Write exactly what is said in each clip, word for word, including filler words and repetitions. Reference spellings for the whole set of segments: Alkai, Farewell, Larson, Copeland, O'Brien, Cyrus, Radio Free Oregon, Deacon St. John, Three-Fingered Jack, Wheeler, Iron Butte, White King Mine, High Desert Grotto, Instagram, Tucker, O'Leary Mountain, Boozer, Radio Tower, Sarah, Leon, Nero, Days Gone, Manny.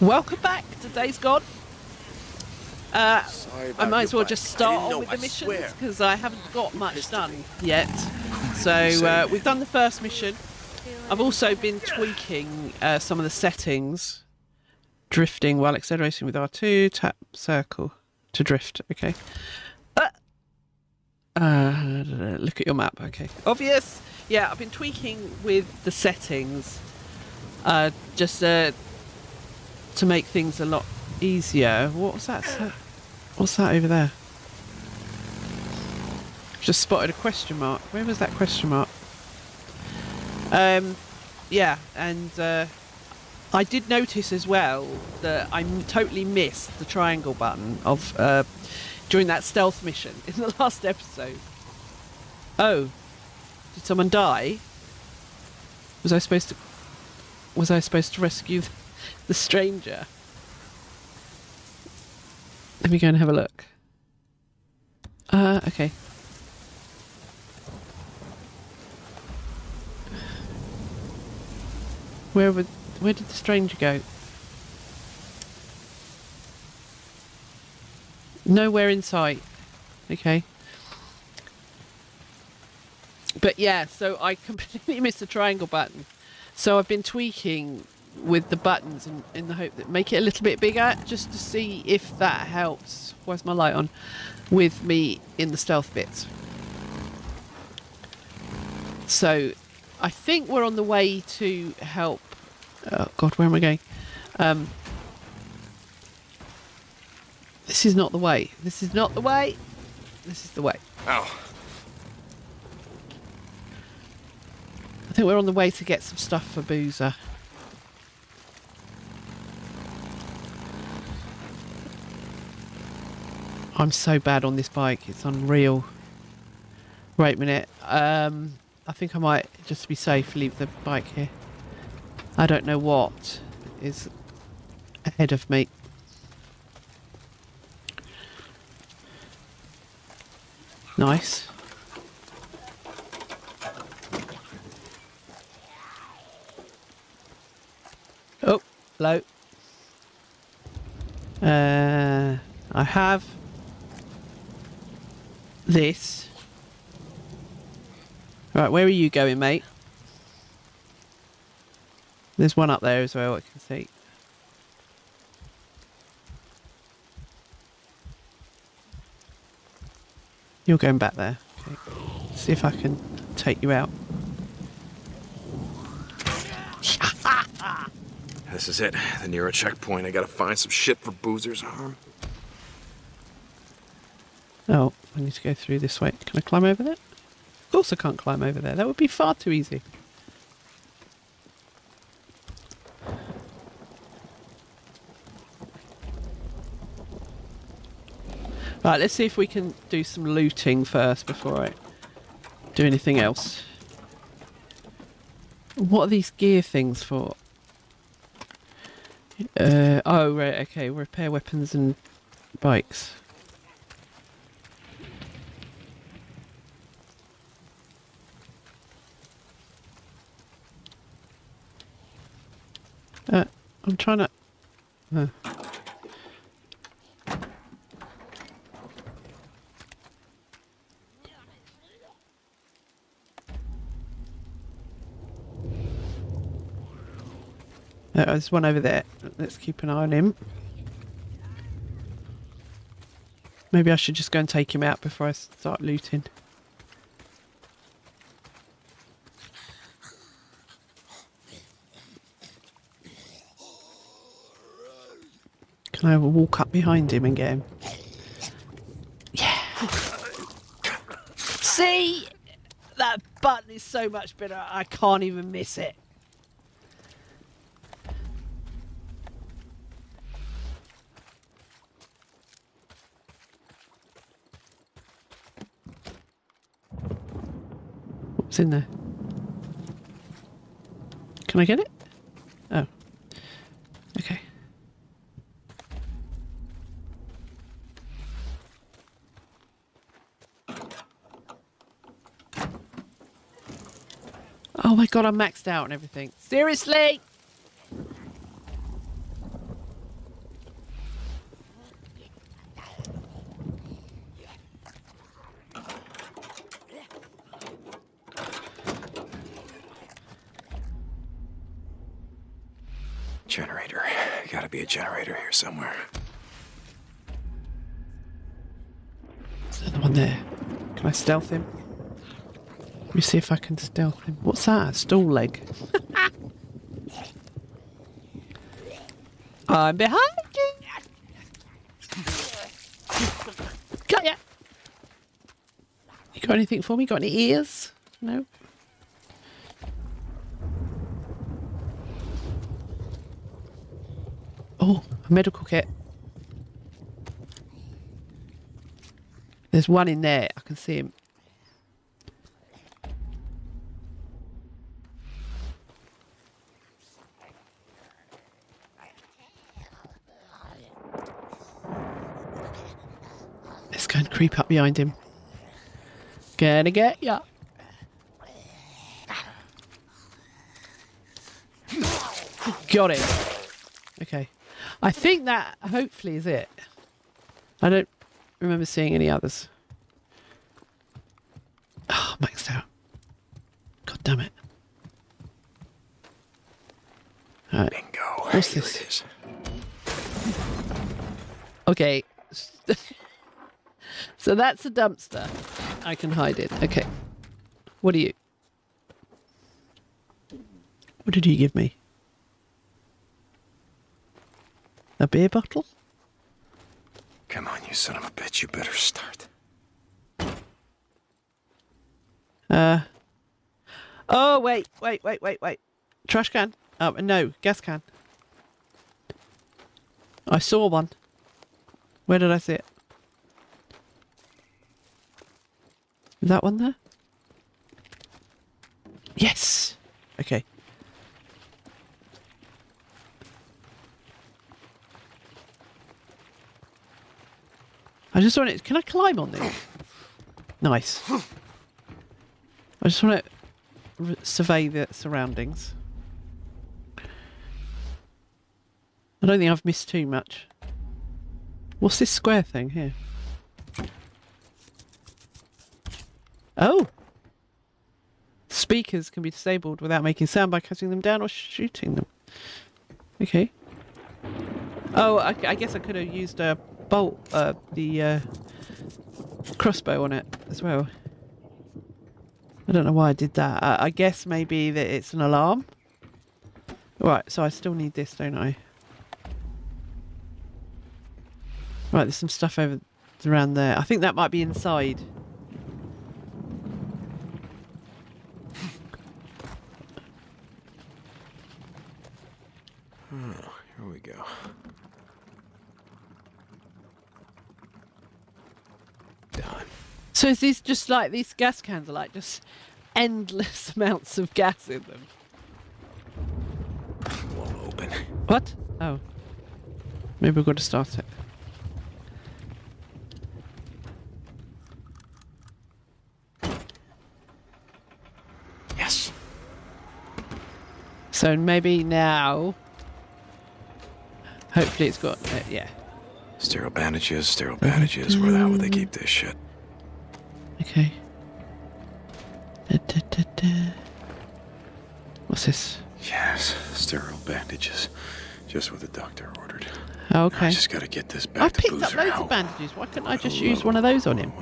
Welcome back to Days Gone. Uh, I might as well just start on with the missions because I haven't got much done yet. So uh, we've done the first mission. I've also been tweaking uh, some of the settings. Drifting while accelerating with R two. Tap circle to drift. Okay. Uh, uh, look at your map. Okay. Obvious. Yeah, I've been tweaking with the settings. Uh, just uh, to make things a lot easier. What was that? What's that over there? Just spotted a question mark. Where was that question mark? Um, yeah, and uh, I did notice as well that I totally missed the triangle button of uh, during that stealth mission in the last episode. Oh, did someone die? Was I supposed to? Was I supposed to rescue the stranger? Let me go and have a look. Uh, okay. Where would? Where did the stranger go? Nowhere in sight. Okay. But yeah, so I completely missed the triangle button. So I've been tweaking with the buttons in, in the hope that make it a little bit bigger just to see if that helps. Where's my light on? With me in the stealth bits. So I think we're on the way to help. Oh God, where am I going? Um, this is not the way. This is not the way. This is the way. Ow. I think we're on the way to get some stuff for Boozer. I'm so bad on this bike. It's unreal. Wait a minute. Um, I think I might, just to be safe, leave the bike here. I don't know what is ahead of me. Nice. Oh, hello. Uh, I have this. Right, where are you going, mate? There's one up there as well, I can see. You're going back there. Okay. See if I can take you out. This is it. The Nero checkpoint. I gotta find some shit for Boozer's arm. Oh, I need to go through this way. Can I climb over there? Of course I can't climb over there. That would be far too easy. Right, let's see if we can do some looting first before I do anything else. What are these gear things for? Uh, oh, right, okay, repair weapons and bikes. Uh, I'm trying to... Uh. Uh, there's one over there. Let's keep an eye on him. Maybe I should just go and take him out before I start looting. Can I walk up behind him and get him? Yeah. See? That button is so much better. I can't even miss it. In there. Can I get it? Oh. Okay. Oh my God, I'm maxed out and everything. Seriously? Generator. Gotta be a generator here somewhere. Is there one there? Can I stealth him? Let me see if I can stealth him. What's that? A stool leg. I'm behind you. Got ya. You got anything for me? Got any ears? No. Oh, a medical kit. There's one in there. I can see him. Let's go and creep up behind him. Gonna get ya. Got it. Okay. I think that hopefully is it. I don't remember seeing any others. Oh, maxed out. God damn it. All right. Bingo. What's Here this? It is. Okay. So that's a dumpster. I can hide it. Okay. What are you? What did you give me? A beer bottle? Come on, you son of a bitch, you better start. Uh. Oh, wait, wait, wait, wait, wait. Trash can. Oh, no, gas can. I saw one. Where did I see it? Is that one there? Yes! Okay. I just want it. Can I climb on this? Nice. I just want to survey the surroundings. I don't think I've missed too much. What's this square thing here? Oh! Speakers can be disabled without making sound by cutting them down or shooting them. Okay. Oh, I, I guess I could have used a bolt, uh, the uh, crossbow on it as well. I don't know why I did that. I, I guess maybe that it's an alarm. Right, so I still need this, don't I? Right, there's some stuff over around there. I think that might be inside. Oh, here we go. So is these just like, these gas cans are like just endless amounts of gas in them? It won't open. What? Oh. Maybe we've got to start it. Yes. So maybe now, hopefully it's got, uh, yeah. Sterile bandages, sterile bandages. Where the hell would they keep this shit? Okay. Da, da, da, da. What's this? Yes, sterile bandages. Just what the doctor ordered. Okay. Now I just gotta get this back I've to picked Boozer. Up loads Ow. Of bandages. Why couldn't I just use one of those on him?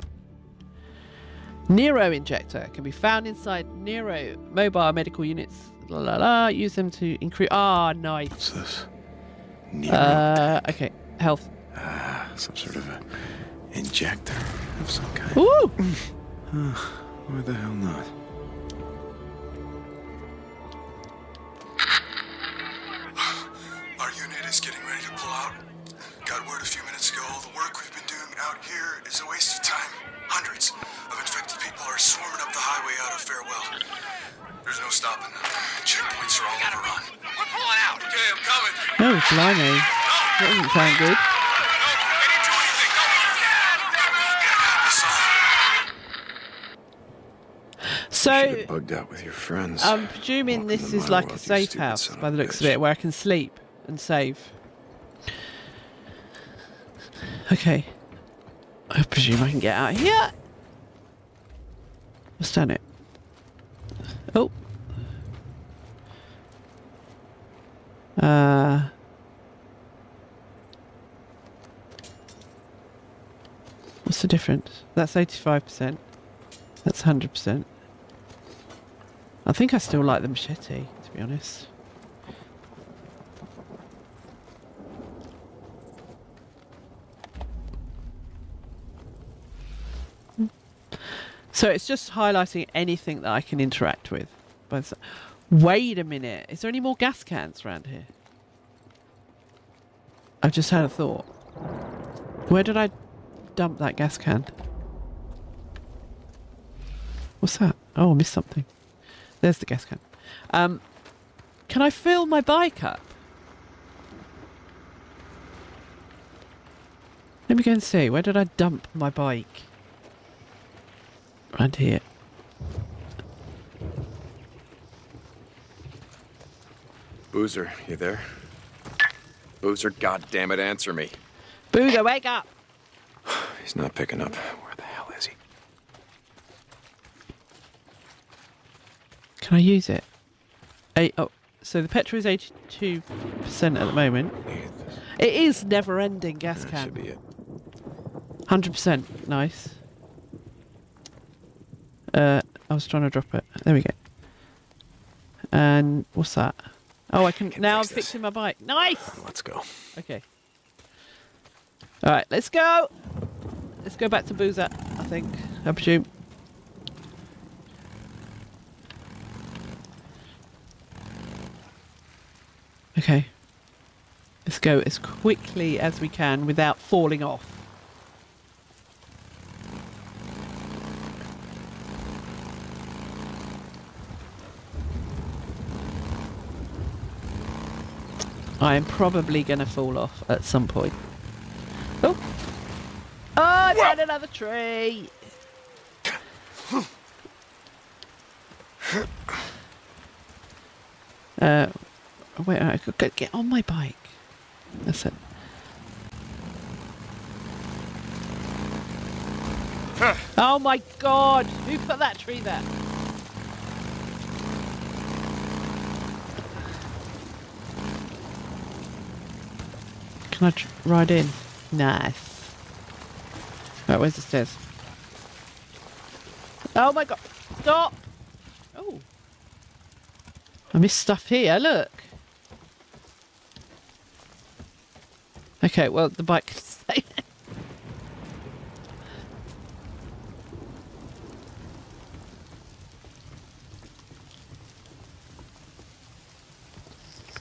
Nero injector can be found inside Nero mobile medical units. La la la. Use them to increase. Ah, oh, nice. What's this? Nero. Uh, okay. Health. Ah, uh, some sort of a injector of some kind. Ooh! Uh, why the hell not? Our unit is getting ready to pull out. Got word a few minutes ago, all the work we've been doing out here is a waste of time. Hundreds of infected people are swarming up the highway out of Farewell. There's no stopping them. Checkpoints are all overrun. We're pulling out! Okay, I'm coming! Oh, blimey. That doesn't sound good. So, bugged out with your friends. I'm presuming Walking this is like a safe house, by the looks of it, where I can sleep and save. Okay. I presume I can get out of here. What's done it? Oh. Uh... What's the difference? That's eighty-five percent. That's one hundred percent. I think I still like the machete, to be honest. So it's just highlighting anything that I can interact with. Wait a minute. Is there any more gas cans around here? I've just had a thought. Where did I dump that gas can? What's that? Oh, I missed something. There's the gas can. Um, can I fill my bike up? Let me go and see. Where did I dump my bike? Right here. Boozer, you there? Boozer, goddammit, answer me. Boozer, wake up! He's not picking up. Where the hell is he? Can I use it? Eight, oh, so the petrol is eighty-two percent at the moment. It is never-ending gas that can. Should be it. one hundred percent. Nice. Uh, I was trying to drop it. There we go. And what's that? Oh, I can, I can now. I'm this. Fixing my bike. Nice. Let's go. Okay. All right, let's go. Let's go back to Boozer. I think. I presume. Okay. Let's go as quickly as we can without falling off. I am probably going to fall off at some point. Oh! Oh, I found another tree! Uh, wait, I could get on my bike. That's it. Huh. Oh my god! Who put that tree there? Can I ride in? Nice. Right, where's the stairs? Oh my god. Stop! Oh. I missed stuff here. Look. Okay, well, the bike can stay there.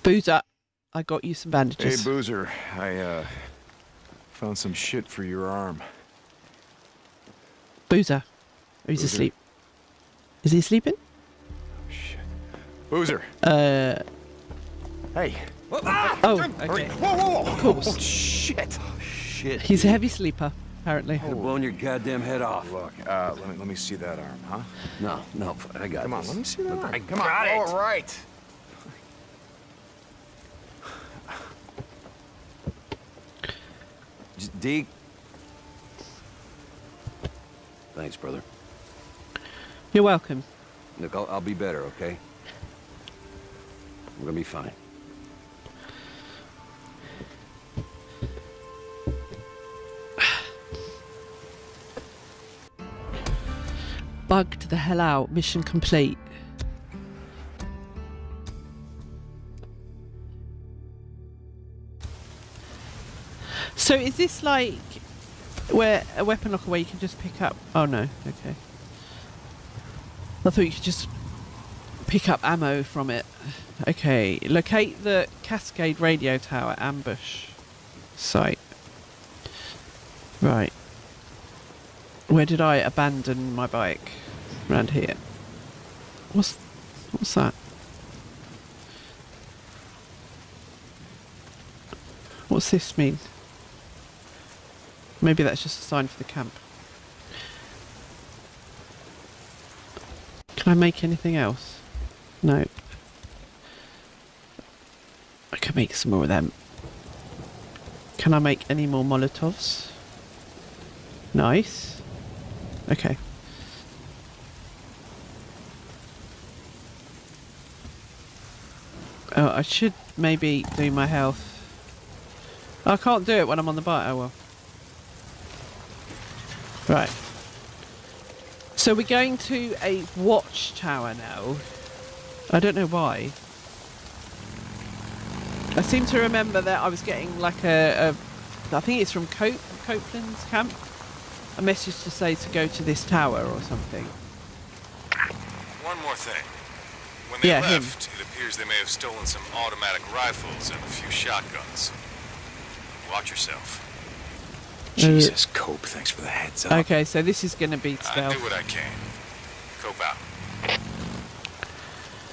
Boozer. I got you some bandages. Hey, Boozer, I uh, found some shit for your arm. Boozer. Oh, he's Boozer. Asleep. Is he sleeping? Oh, shit. Boozer. Uh. Hey. Ah! Oh, okay. Whoa, whoa, whoa. Of course. Oh, shit. Oh, shit. He's a heavy sleeper, apparently. I'd have blown your goddamn head off. Look, uh, let me, let me see that arm, huh? No, no, I got it. Come on, this. Let me see that arm. I Come got on. It. All right. Deke. Thanks, brother. You're welcome. Look, I'll, I'll be better, okay? We're gonna be fine. Bugged the hell out. Mission complete. So is this like where a weapon locker where you can just pick up? Oh no, okay. I thought you could just pick up ammo from it. Okay, locate the Cascade radio tower ambush site. Right. Where did I abandon my bike? Around here. What's what's that? What's this mean? Maybe that's just a sign for the camp. Can I make anything else? No. I can make some more of them. Can I make any more Molotovs? Nice. Okay. Oh, I should maybe do my health. I can't do it when I'm on the bike. Oh well. Right. So we're going to a watchtower now. I don't know why. I seem to remember that I was getting like a, a I think it's from Cope, Copeland's camp, a message to say to go to this tower or something. One more thing. When they yeah, left, him. It appears they may have stolen some automatic rifles and a few shotguns. Watch yourself. Jesus, Cope, thanks for the heads up. Okay, so this is going to be stealth. I do what I can. Cope out.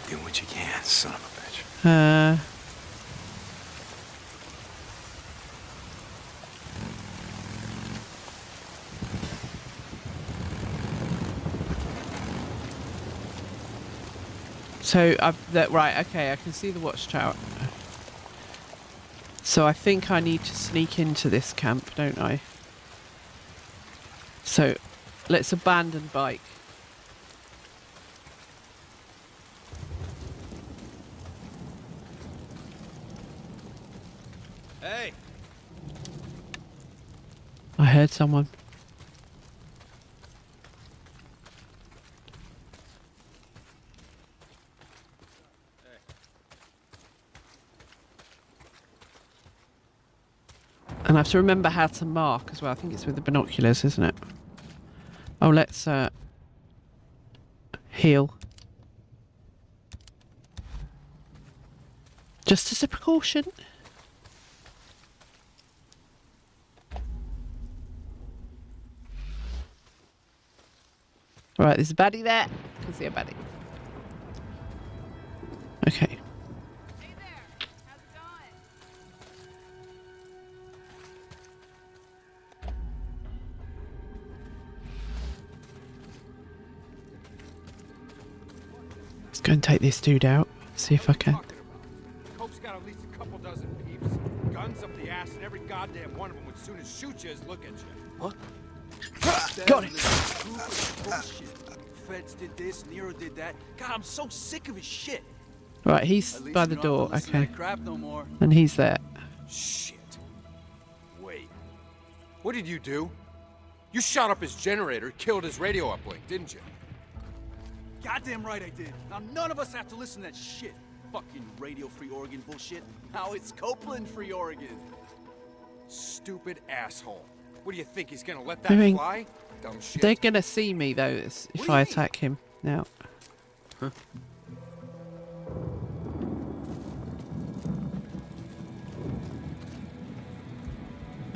Do what you can, son of a bitch. Uh... So, I've, that, right, okay, I can see the watchtower. So I think I need to sneak into this camp, don't I? So, let's abandon bike. Hey! I heard someone. And I have to remember how to mark as well. I think it's with the binoculars, isn't it? Oh, let's uh, heal. Just as a precaution. Alright, there's a baddie there. I can see a baddie. Okay. Go and take this dude out. See if I can. Cope's got at least a couple dozen peeps. Guns up the ass, and every goddamn one of them would soon as shoot you as look at you. What? Got it! Feds did this, Nero did that. God, I'm so sick of his shit. Right, he's by the door. Okay. And he's there. Shit. Wait. What did you do? You shot up his generator, killed his radio uplink, didn't you? Goddamn right I did. Now none of us have to listen to that shit. Fucking Radio Free Oregon bullshit. Now it's Copeland Free Oregon. Stupid asshole. What do you think, he's gonna let that I mean, fly? Dumb shit. They're gonna see me though if I mean? attack him now. Huh?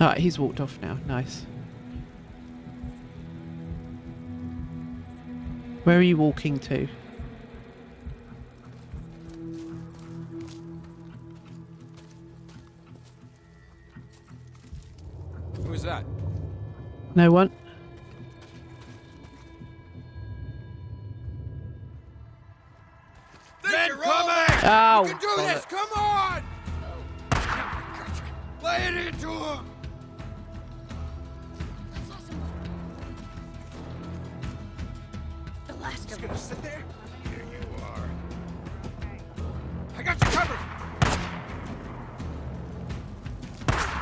Alright, he's walked off now. Nice. Where are you walking to? Who is that? No one. Then coming! Oh, you can do this! It. Come on! Play it into him! Just gonna sit there? Here you are. I got you covered!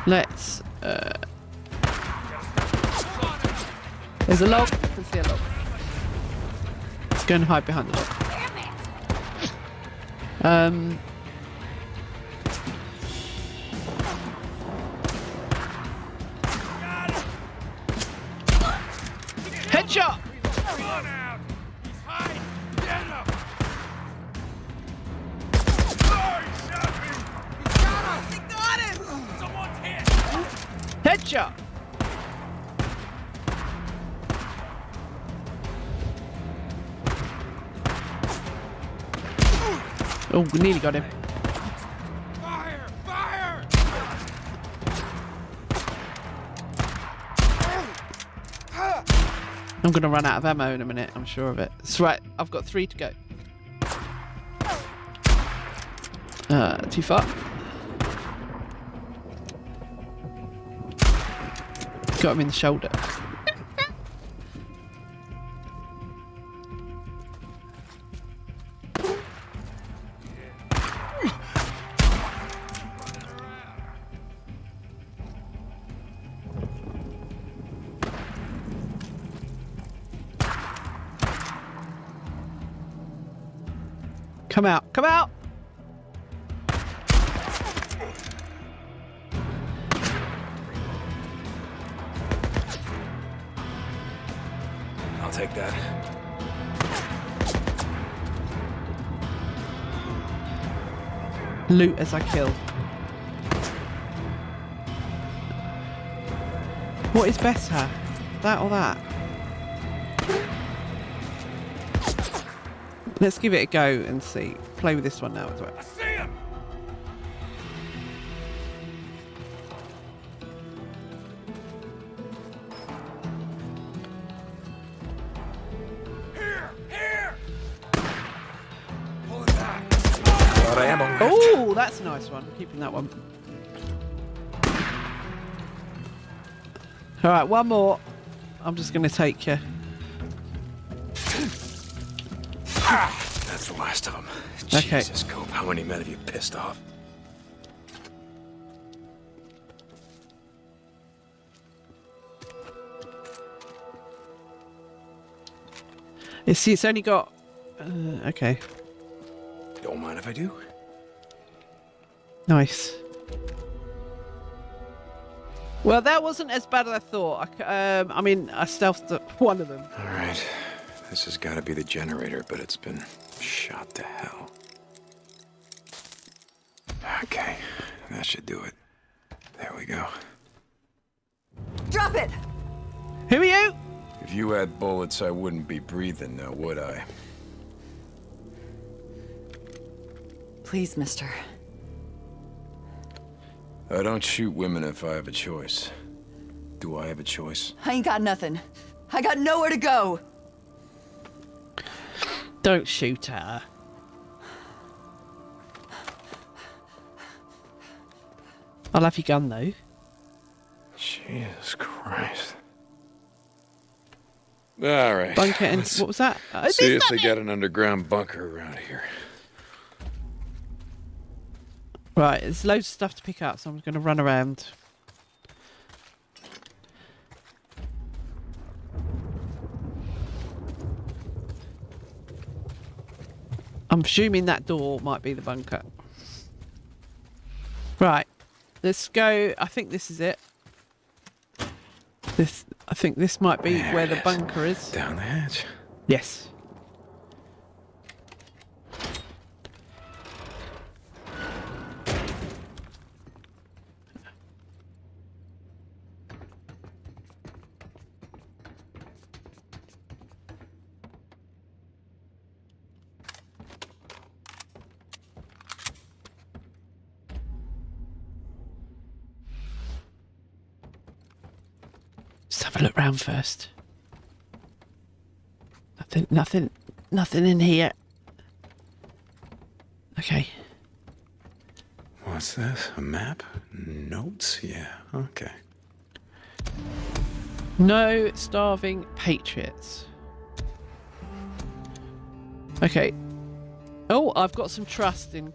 Let's, uh... There's a log. I can see a log. Let's go and hide behind the log. Um... Headshot! Headshot! Oh, we nearly got him. Fire! Fire! I'm gonna run out of ammo in a minute, I'm sure of it. That's right, I've got three to go. Uh, too far. Got him in the shoulder. Come out. Come out! I'll take that. Loot as I kill. What is better? That or that? Let's give it a go and see. Play with this one now as well. I see him. Here, here. Pull it back. But I am on that. Oh, that's a nice one. Keeping that one. All right, one more. I'm just going to take you. That's the last of them. Okay. Jesus, Cope, how many men have you pissed off? You see, it's only got... Uh, okay. Don't mind if I do. Nice. Well, that wasn't as bad as I thought. I, um, I mean, I stealthed one of them. All right. This has got to be the generator, but it's been shot to hell. Okay, that should do it. There we go. Drop it! Who are you? If you had bullets, I wouldn't be breathing now, would I? Please, mister. I don't shoot women if I have a choice. Do I have a choice? I ain't got nothing. I got nowhere to go. Don't shoot at her. I'll have your gun, though. Jesus Christ. All right. Bunker and... Let's what was that? Oh, see if they got an underground bunker around here. Right, there's loads of stuff to pick up, so I'm going to run around. I'm assuming that door might be the bunker. Right, let's go. I think this is it. This, I think this might be there where the is. bunker is. Down the hatch. Yes. Look round first. Nothing, nothing, nothing in here. Okay. What's this? A map? Notes? Yeah. Okay. No starving patriots. Okay. Oh, I've got some trust in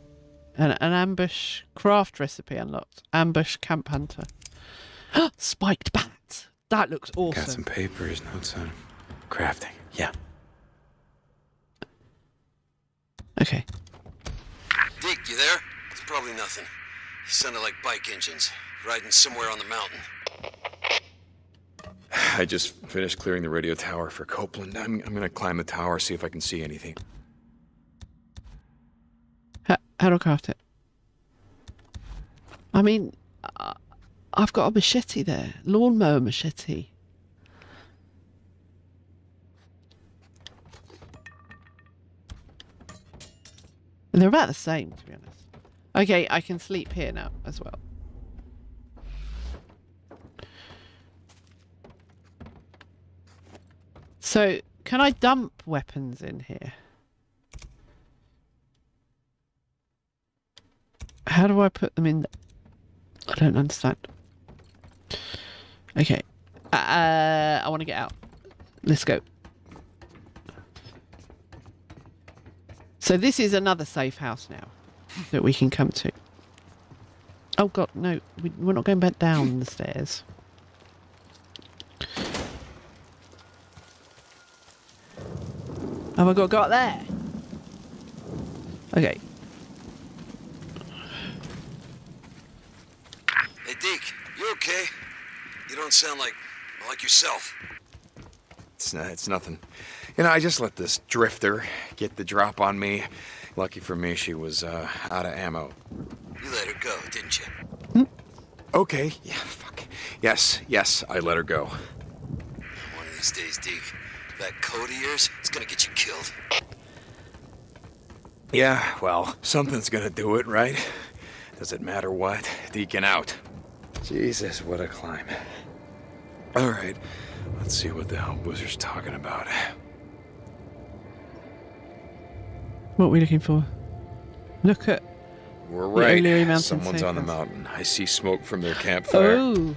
an, an ambush craft recipe unlocked. Ambush camp hunter. Spiked bat. That looks awesome. Got some papers, notes on crafting. Yeah. Okay. Deke, you there? It's probably nothing. You sounded like bike engines, riding somewhere on the mountain. I just finished clearing the radio tower for Copeland. I'm, I'm going to climb the tower, see if I can see anything. How, how do I craft it? I mean... Uh... I've got a machete there. Lawnmower machete. And they're about the same, to be honest. Okay, I can sleep here now as well. So, can I dump weapons in here? How do I put them in? I don't understand. Okay, uh, I want to get out. Let's go. So this is another safe house now that we can come to. Oh God, no, we, we're not going back down the stairs. Oh my God, got there. Okay. Hey, Deke, you okay? You don't sound like, like yourself. It's, uh, it's nothing. You know, I just let this drifter get the drop on me. Lucky for me, she was uh, out of ammo. You let her go, didn't you? Hmm? Okay, yeah, fuck. Yes, yes, I let her go. One of these days, Deke, that coat of yours is gonna get you killed. Yeah, well, something's gonna do it, right? Does it matter what? Deacon out. Jesus, what a climb. All right, let's see what the hell Boozer's talking about. What are we looking for? Look at... We're right. Someone's on the mountain. I see smoke from their campfire. Oh.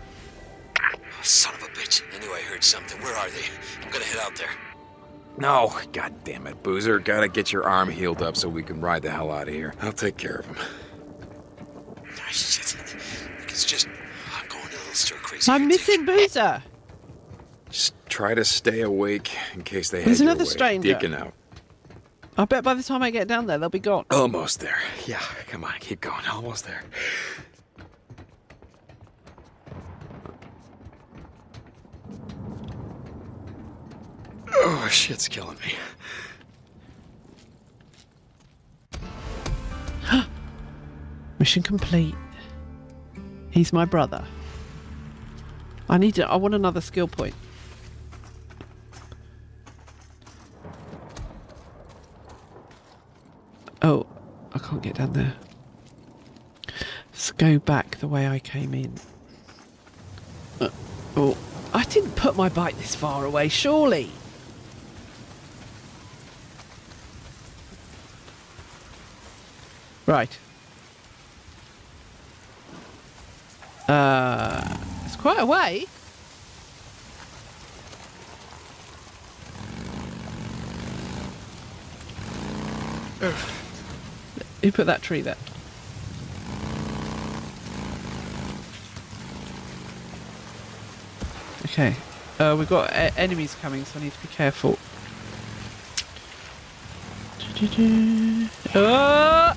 Son of a bitch. I knew I heard something. Where are they? I'm gonna head out there. No. God damn it, Boozer. Gotta get your arm healed up so we can ride the hell out of here. I'll take care of him. Oh, shit. Look, it's just... I'm going a little stir crazy. I'm missing Boozer. Just try to stay awake in case they There's head another your way. Stranger. Deacon out. I bet by the time I get down there, they'll be gone. Almost there. Yeah, come on, keep going. Almost there. Oh, shit's killing me. Mission complete. He's my brother. I need to... I want another skill point. Oh, I can't get down there. Let's go back the way I came in. Uh, oh, I didn't put my bike this far away, surely. Right. Uh, it's quite a way. Ugh. Who put that tree there? Okay. Uh, we've got e enemies coming, so I need to be careful. Oh!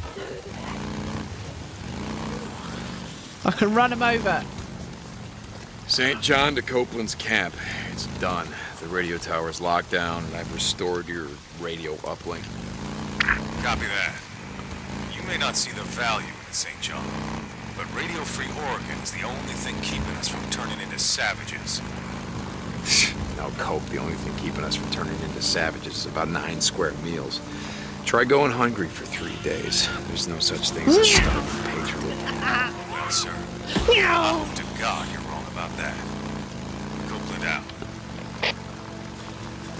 I can run them over. Saint John to Copeland's camp. It's done. The radio tower's locked down, and I've restored your radio uplink. Copy that. You may not see the value in Saint John, but Radio Free Oregon is the only thing keeping us from turning into savages. Now, Cope, the only thing keeping us from turning into savages is about nine square meals. Try going hungry for three days. There's no such thing as a starving patriot. Well, sir, I hope to God you're wrong about that. Copeland out.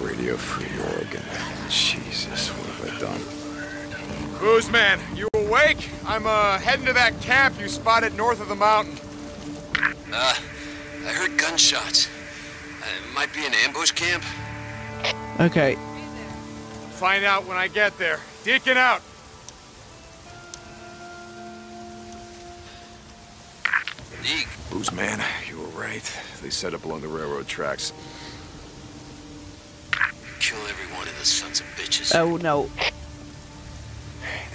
Radio Free Oregon. Jesus, what have I done? Boozman, you awake? I'm uh, heading to that camp you spotted north of the mountain. Uh, I heard gunshots. Uh, it might be an ambush camp. Okay. Find out when I get there. Deacon out. Deke. Boozman, you were right. They set up along the railroad tracks. Kill every one of the sons of bitches. Oh, no.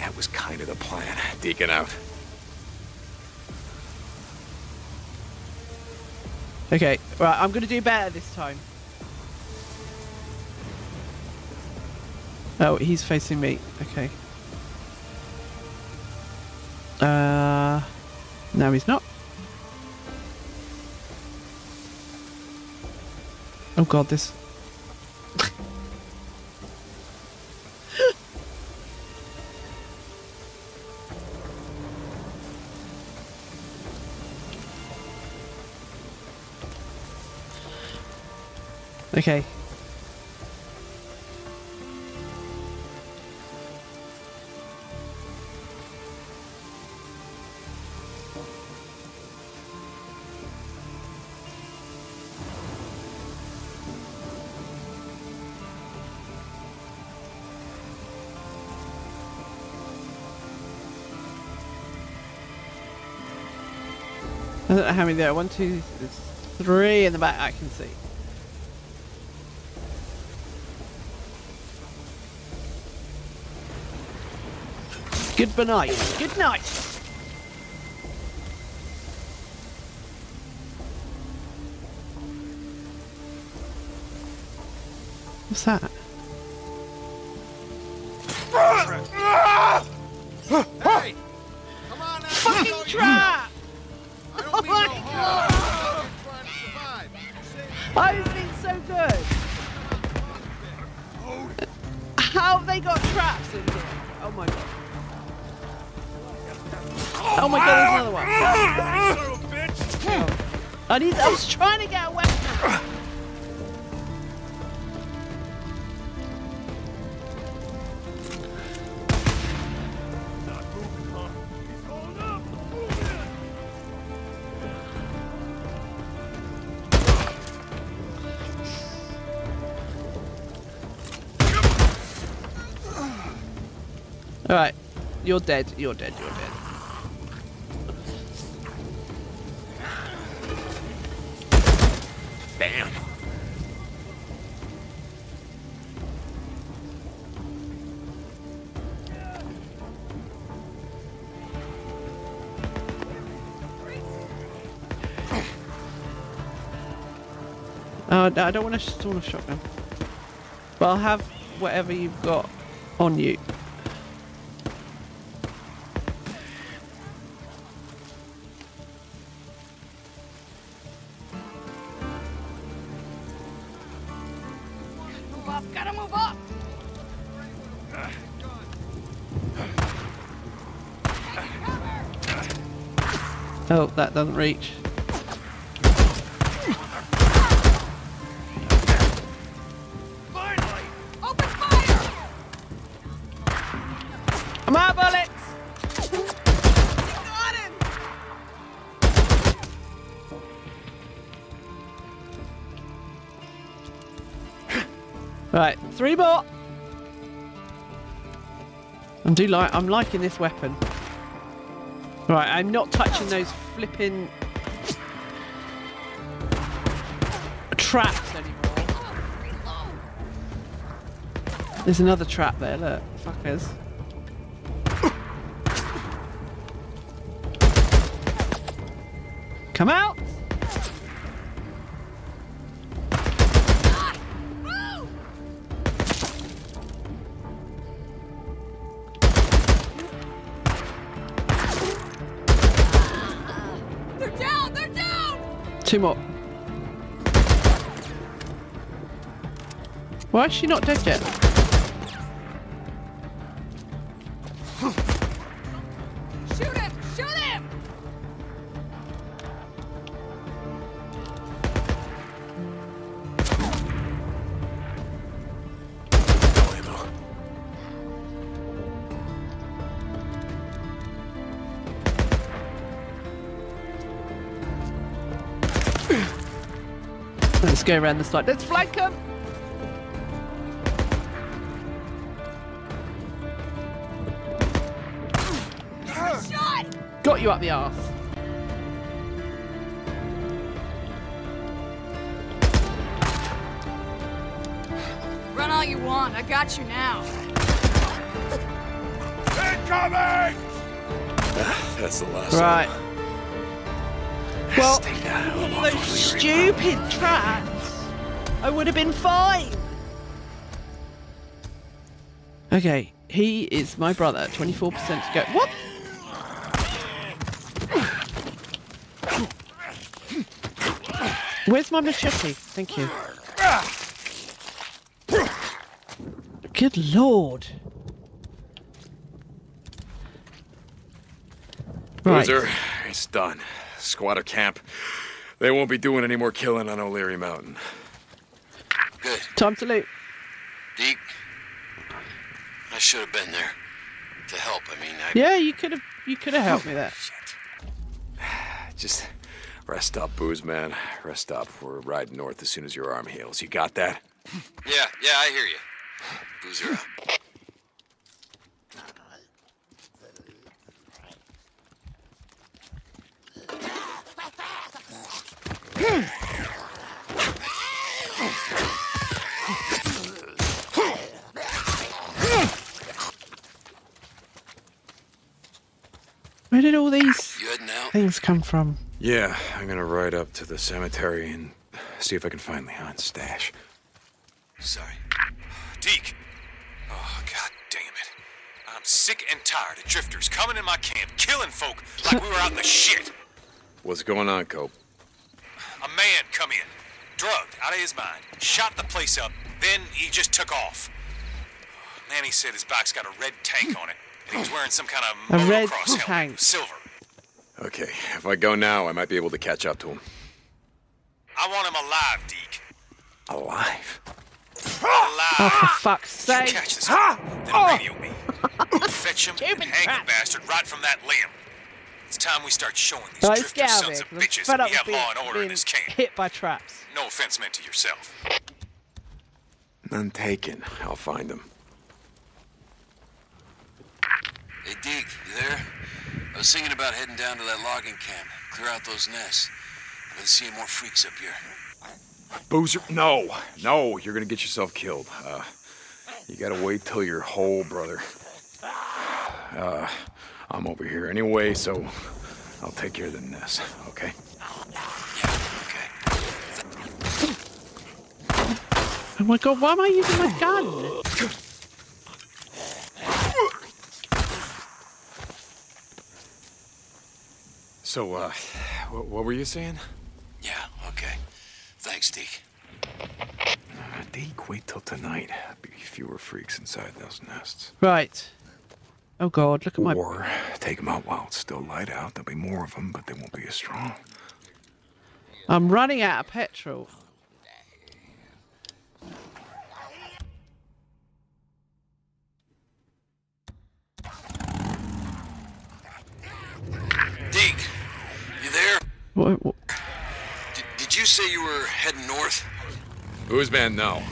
That was kind of the plan. Deacon out. Okay, right, I'm gonna do better this time. Oh, he's facing me. Okay. Uh, no, he's not. Oh God, this. Okay. I don't know how many there are. One, two, three in the back I can see. Good night. Good night. What's that? Hey! Come on now! Fucking trap! I don't mean no harm. I'm just trying to survive. I was being so good. How have they got traps in here? Oh my god. Oh my god, there's another one. I need I was trying to get a weapon. Alright, you're dead, you're dead, you're dead. Bam! Uh, I don't want to sort of shotgun. But I'll have whatever you've got on you. Oh, that doesn't reach. Finally. Open fire! My bullets! They got him! Right, three more. I'm do like I'm liking this weapon. Right, I'm not touching those flipping traps anymore. There's another trap there, look, fuckers. Come out! Two more. Why is she not dead yet? Shoot him! Shoot him! Let's go around the side. Let's flank him! Shot! Got you up the arse. Run all you want. I got you now. Incoming! That's the last right. one. Right. Well, those stupid traps, I would have been fine. Okay, he is my brother. twenty-four percent to go. What? Where's my machete? Thank you. Good lord. Right. Boozer, it's done. Squatter camp. They won't be doing any more killing on O'Leary Mountain. Good. Time to loot. Deke, I should have been there to help. I mean, I... yeah, you could have. You could have helped oh, me there. Shit. Just rest up, Booze, man. Rest up. We're riding north as soon as your arm heals. You got that? Yeah, yeah, I hear you, Boozer. things come from? Yeah, I'm gonna ride up to the cemetery and see if I can find Leon's stash. Sorry. Deke! Oh, god damn it. I'm sick and tired of drifters coming in my camp, killing folk like we were out in the shit. What's going on, Cope? A man come in, drugged out of his mind, shot the place up, then he just took off. Manny said his bike's got a red tank on it, and he was wearing some kind of motocross helmet, silver. Okay, if I go now, I might be able to catch up to him. I want him alive, Deke. Alive? Alive! Oh, for fuck's sake! You catch this ah! man, then oh! radio me. Fetch him and hang the bastard right from that limb. It's time we start showing these Those drifter sons Let's of bitches that we have law and order in this camp. Hit by traps. No offense meant to yourself. None taken. I'll find him. Hey, Deke, you there? I was thinking about heading down to that logging camp, clear out those nests. I've been seeing more freaks up here. Boozer, no, no, you're gonna get yourself killed. Uh, you gotta wait till you're whole, brother. Uh, I'm over here anyway, so I'll take care of the nest, okay? Yeah, okay. Oh my god, why am I using my gun? So, uh, what, what were you saying? Yeah, okay. Thanks, Deke. Uh, Deke, wait till tonight. There'll be fewer freaks inside those nests. Right. Oh, God, look at my... Or take them out while it's still light out. There'll be more of them, but they won't be as strong. I'm running out of petrol. Deke! What, what? Did, did you say you were heading north? Who's man now?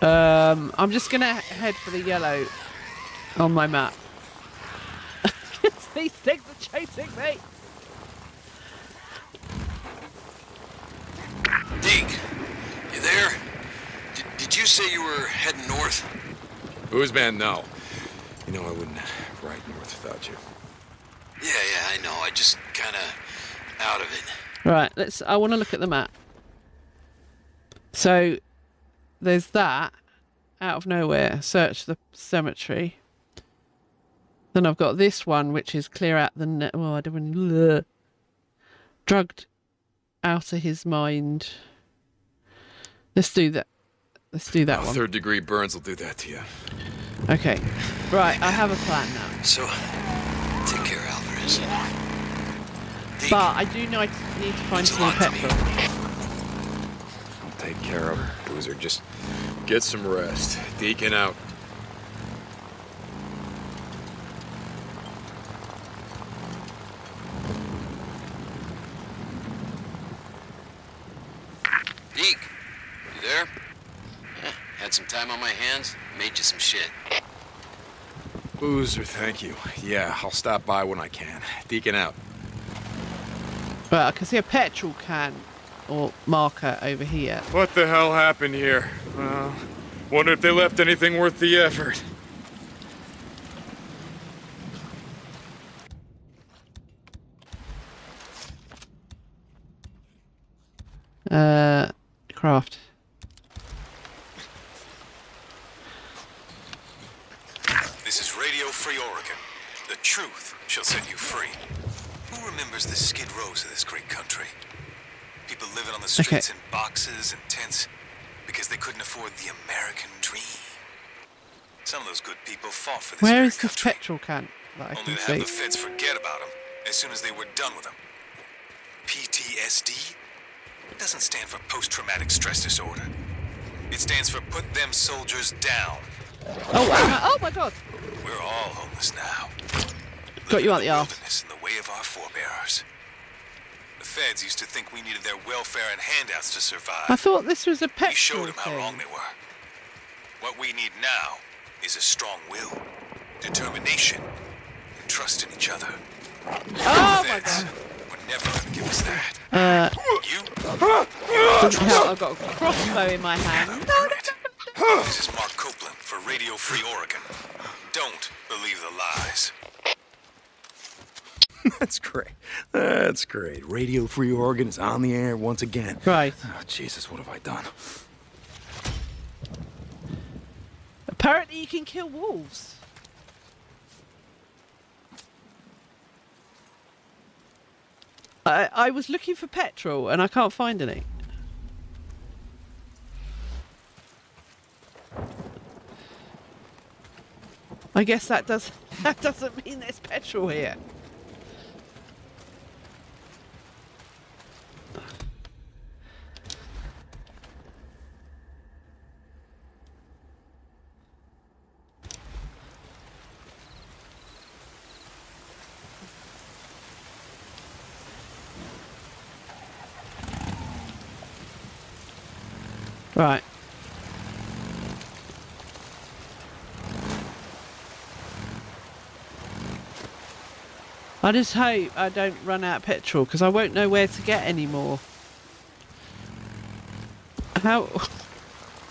Um, I'm just gonna head for the yellow on my map. These things are chasing me. Deke, you there? Did, did you say you were heading north? Who's man now? You know I wouldn't ride north without you. Yeah, yeah, I know. I just kind of out of it. Right, let's. I want to look at the map. So, there's that. Out of nowhere, search the cemetery. Then I've got this one, which is clear out the. Ne well, I don't. Bleh. Drugged out of his mind. Let's do that. Let's do that oh, one. Third degree burns will do that to you. Okay. Right, I have a plan now. So, take care, Albert. Deke, but I do need to, need to find some petrol. I'll take care of her, Boozer. Just get some rest. Deacon out. Deke, you there? Yeah, had some time on my hands. Made you some shit. Boozer, thank you. Yeah, I'll stop by when I can. Deacon out. Well, I can see a petrol can or marker over here. What the hell happened here? Well, wonder if they left anything worth the effort. Uh, craft. This is Radio Free Oregon. The truth shall set you free. Who remembers the skid rows of this great country? People living on the streets okay. in boxes and tents because they couldn't afford the American dream. Some of those good people fought for this Where is this country. petrol can that I Only can to see? Have the feds forget about them as soon as they were done with them. P T S D doesn't stand for post-traumatic stress disorder. It stands for put them soldiers down. Oh, wow. Oh my god! We're all homeless now. Got you out the arse. In the way of our forebears. The feds used to think we needed their welfare and handouts to survive. I thought this was a petrol. We showed them how wrong they were. What we need now is a strong will, determination, and trust in each other. Oh my god! We're never going to give us that. Uh. You? Somehow I've got a crossbow in my hand. No, no. This is Mark Copeland for Radio Free Oregon. Don't believe the lies. That's great. That's great. Radio Free Oregon is on the air once again. Right. Oh, Jesus, what have I done? Apparently you can kill wolves. I, I was looking for petrol and I can't find any. I guess that does that doesn't mean there's petrol here. Right. I just hope I don't run out of petrol because I won't know where to get any more. How?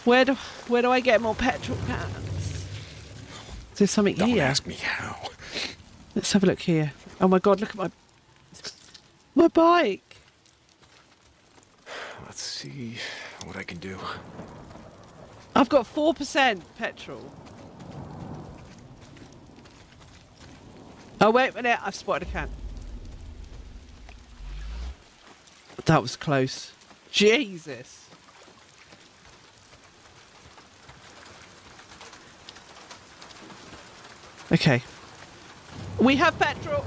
Where do where do I get more petrol cans? Is there something don't here? Don't ask me how. Let's have a look here. Oh my God! Look at my my bike. Let's see what I can do. I've got four percent petrol. Oh, wait a minute, I've spotted a can. That was close. Jesus. Okay. We have petrol.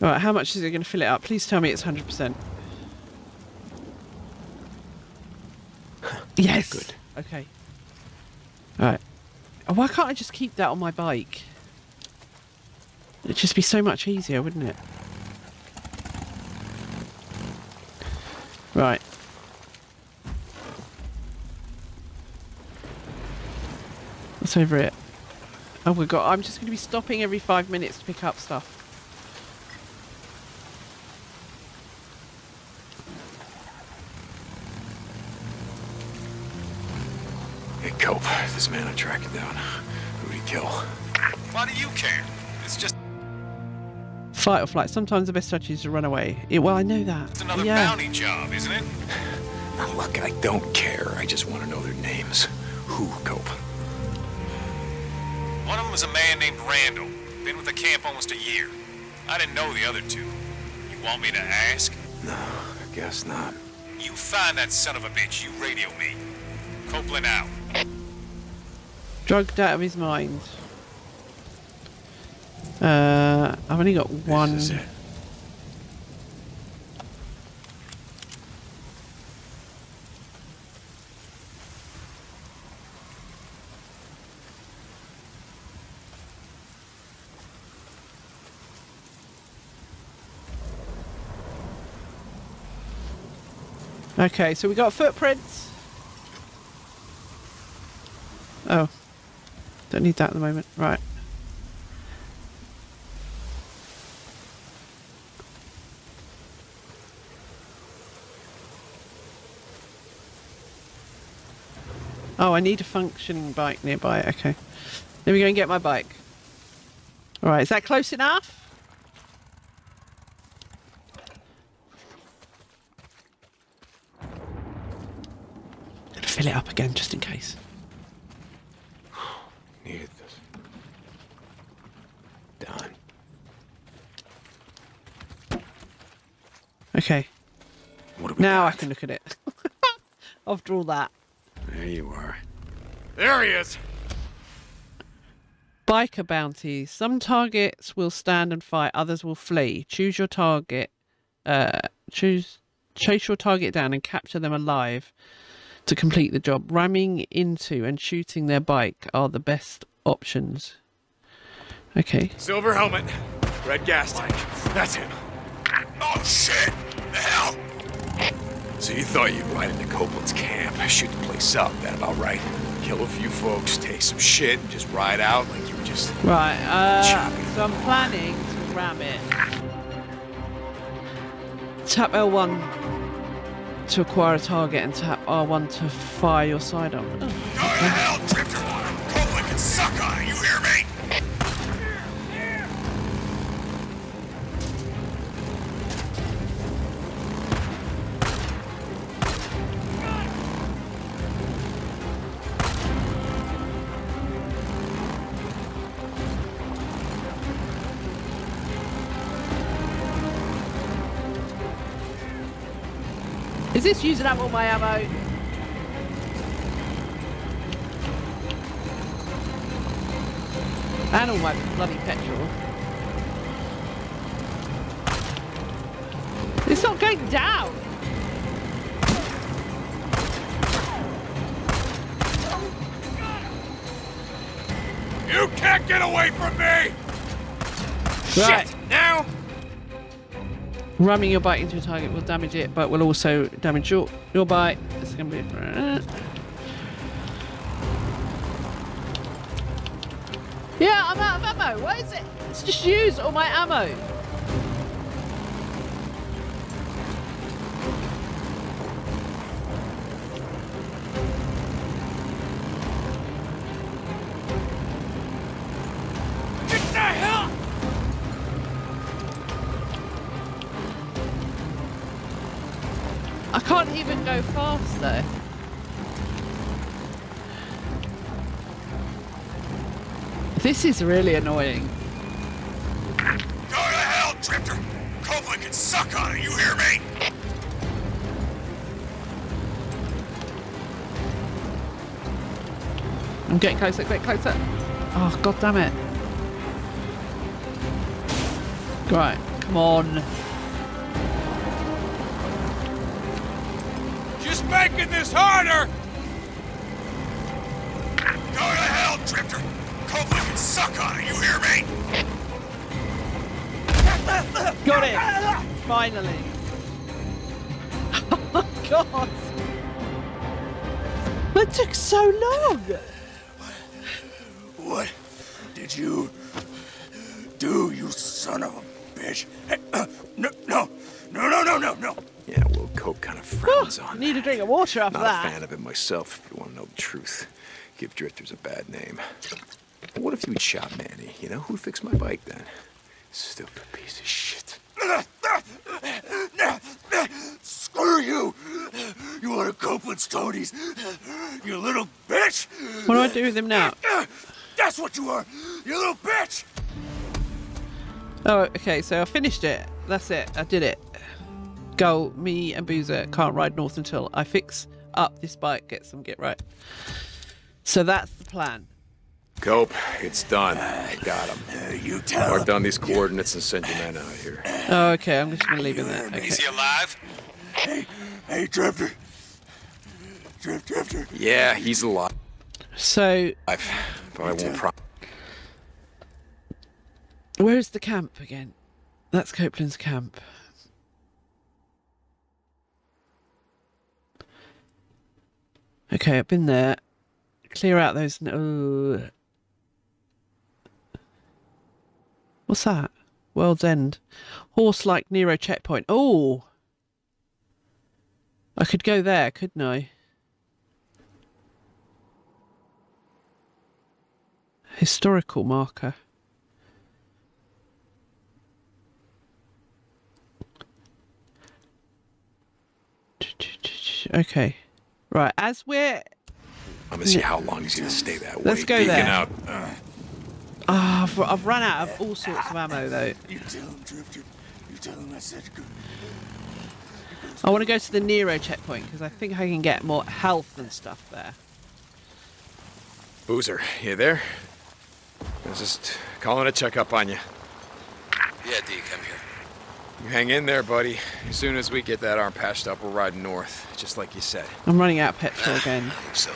All right, how much is it going to fill it up? Please tell me it's one hundred percent. Yes. Good. Okay. All right. Oh, why can't I just keep that on my bike? It'd just be so much easier, wouldn't it? Right. What's over it? Oh, we've got... I'm just going to be stopping every five minutes to pick up stuff. This man I track it down. Who'd he kill? Why do you care? It's just fight or flight. Sometimes the best strategy is to run away. It, well, I know that. It's another yeah. bounty job, isn't it? Now, look, I don't care. I just want to know their names. Who, Cope? One of them was a man named Randall. Been with the camp almost a year. I didn't know the other two. You want me to ask? No, I guess not. You find that son of a bitch. You radio me. Copeland out. Drugged out of his mind. Uh, I've only got one. This is it. Okay, so we got footprints. Oh. Don't need that at the moment. Right. Oh, I need a functioning bike nearby. Okay. Let me go and get my bike. All right. Is that close enough? I'm going to fill it up again just in case. Needed this. Done. Okay. What do we now got? I can look at it. After all that. There you are. There he is! Biker bounty. Some targets will stand and fight, others will flee. Choose your target. Uh, choose. Chase your target down and capture them alive. To complete the job, ramming into and shooting their bike are the best options. Okay. Silver helmet, red gas tank. That's him. Oh shit! The hell! So you thought you'd ride into Copeland's camp, shoot the place up? That about right? Kill a few folks, take some shit, and just ride out like you were just right. Uh, so I'm planning to rabbit. Tap L one to acquire a target and tap R one to fire your sidearm. Oh. Go to hell, Tripterwater! Copeland can suck on it, you hear me? Is this using up all my ammo? And all my bloody petrol. It's not going down! You can't get away from me! Right. Shit! Now! Ramming your bike into a target will damage it, but will also damage your, your bike. It's going to be... Yeah, I'm out of ammo. What is it? It's just used all my ammo. Go fast though. This is really annoying. Go to hell, Tripter! Copeland can suck on it, you hear me? I'm getting closer, quick, closer. Oh, god damn it. Right, come on. Making this harder! Go to hell, Drifter! Copeland can suck on it, you hear me? Got it! Finally! Oh my god! That took so long! What, what did you do, you son of a bitch? Hey, uh, no, no, no, no, no, no, no! Yeah, well, Cope kind of frowns oh, on need that. A drink of water after Not that. Not a fan of it myself, if you want to know the truth. Give drifters a bad name. But what if you had shot Manny, you know? Who'd fix my bike then? Stupid piece of shit. Screw you! You want a Copeland's toadies? You little bitch! What do I do with him now? That's what you are! You little bitch! Oh, okay, so I finished it. That's it. I did it. Goal, me and Boozer can't ride north until I fix up this bike, get some get right. So that's the plan. Cope, it's done. Uh, got him. Uh, you tell Mark down these coordinates and send your men out here. Oh, okay, I'm just going to leave it there. Okay. Is he alive? Hey, hey, Drifter. Drift, Drifter. Yeah, he's alive. So... I've, but I won't pro... Where's the camp again? That's Copeland's camp. Okay, I've been there. Clear out those... No. What's that? World's End. Horse-like Nero checkpoint. Oh! I could go there, couldn't I? Historical marker. Okay. Right, as we're... I'm going to see how long he's going to stay that way. Let's go Deacon there. Out. Uh. Oh, I've, I've run out of all sorts of ammo, though. You tell him, Drifter. You tell him I said good. I want to go to the Nero checkpoint, because I think I can get more health and stuff there. Boozer, you there? I was just calling a checkup on you. Yeah, Deke, I'm here. You hang in there, buddy. As soon as we get that arm patched up, we're riding north, just like you said. I'm running out of petrol again. I hope so.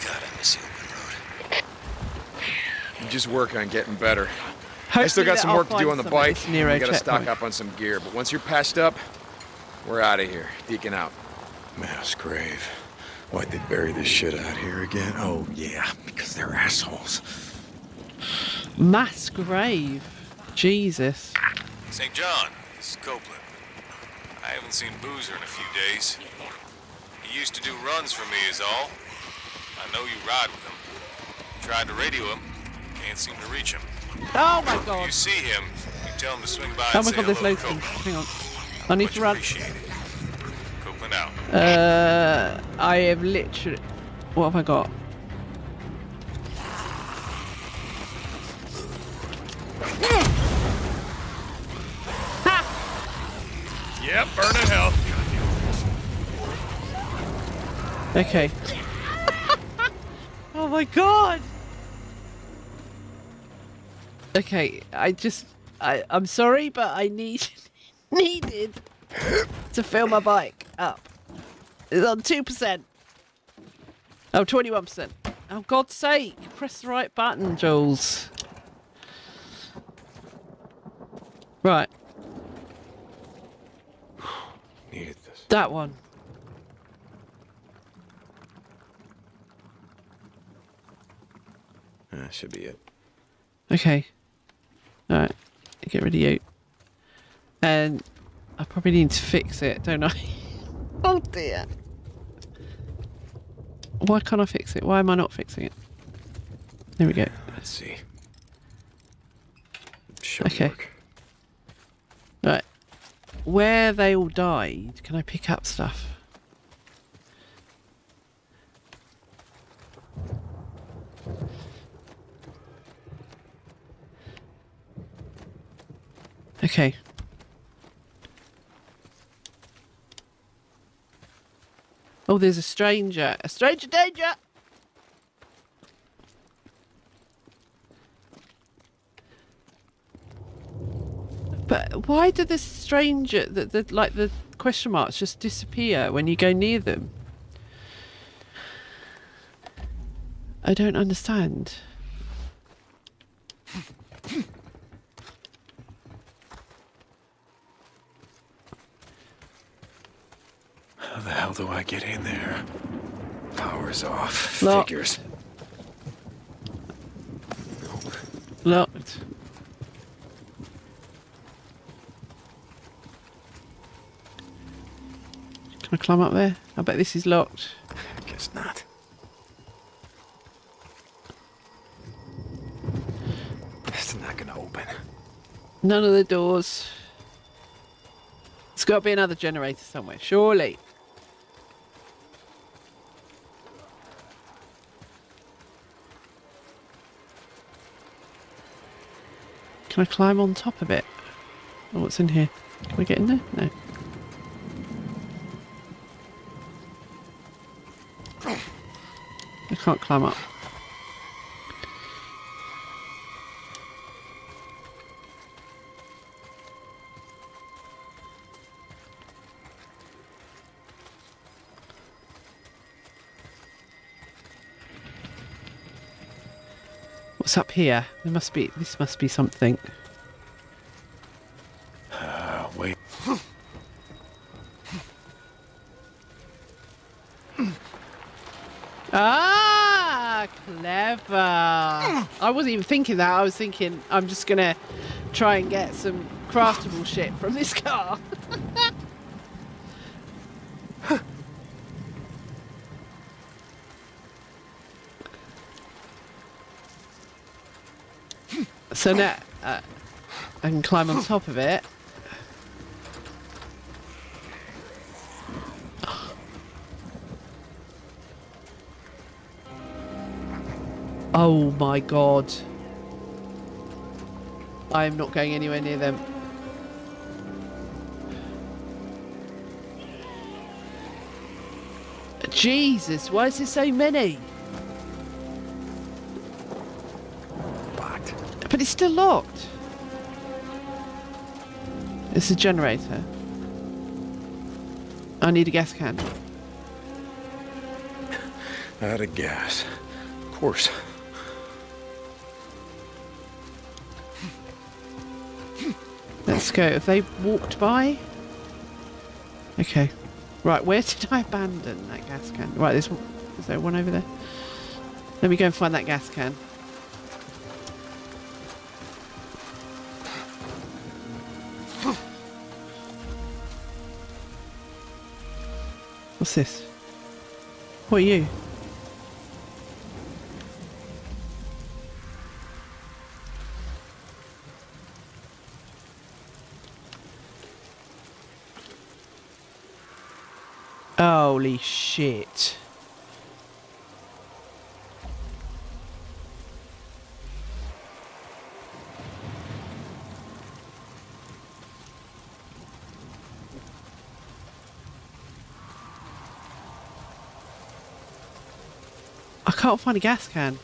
God, I miss the open road. You just work on getting better. Hopefully I still got some I'll work to do on the bike. We gotta stock up on some gear, but once you're patched up, we're out of here. Deacon out. Mass grave. Why'd they bury this shit out here again? Oh yeah, because they're assholes. Mass grave. Jesus. Saint John, this is Copeland. I haven't seen Boozer in a few days. He used to do runs for me is all. I know you ride with him. Tried to radio him, can't seem to reach him. Oh my god. If you see him, you tell him to swing by oh and my say god, hello to Copeland. Hang on. I need Much to run. Copeland out. Uh, I have literally... What have I got? Yep, burn in hell. Okay. Oh my god! Okay, I just... I, I'm sorry, but I need needed to fill my bike up. It's on two percent. Oh, twenty-one percent. Oh, God's sake! Press the right button, Jules. Right. Needed this. That one. That should be it. Okay. Alright. Get rid of you. And I probably need to fix it, don't I? Oh dear. Why can't I fix it? Why am I not fixing it? There we go. Let's see. Should okay. Work. Right. Where they all died, can I pick up stuff? Okay. Oh, there's a stranger. A stranger danger! But why do the stranger, the, the, like the question marks, just disappear when you go near them? I don't understand. How the hell do I get in there? Power's off. Locked. Figures. Nope. Locked. Can I climb up there? I bet this is locked. I guess not. It's not gonna open. None of the doors. There's gotta be another generator somewhere, surely. Can I climb on top of it? Oh, what's in here? Can we get in there? No. I can't climb up. Up here, there must be. This must be something. Uh, wait. Ah, clever! I wasn't even thinking that. I was thinking I'm just gonna try and get some craftable shit from this car. So now uh, I can climb on top of it. Oh my god. I am not going anywhere near them. Jesus, why is there so many? But it's still locked. It's a generator. I need a gas can. Out of gas. Of course. Let's go. Have they walked by? Okay. Right, where did I abandon that gas can? Right, there's one. Is there one over there? Let me go and find that gas can. What's this? What are you? Holy shit. I can't find a gas can.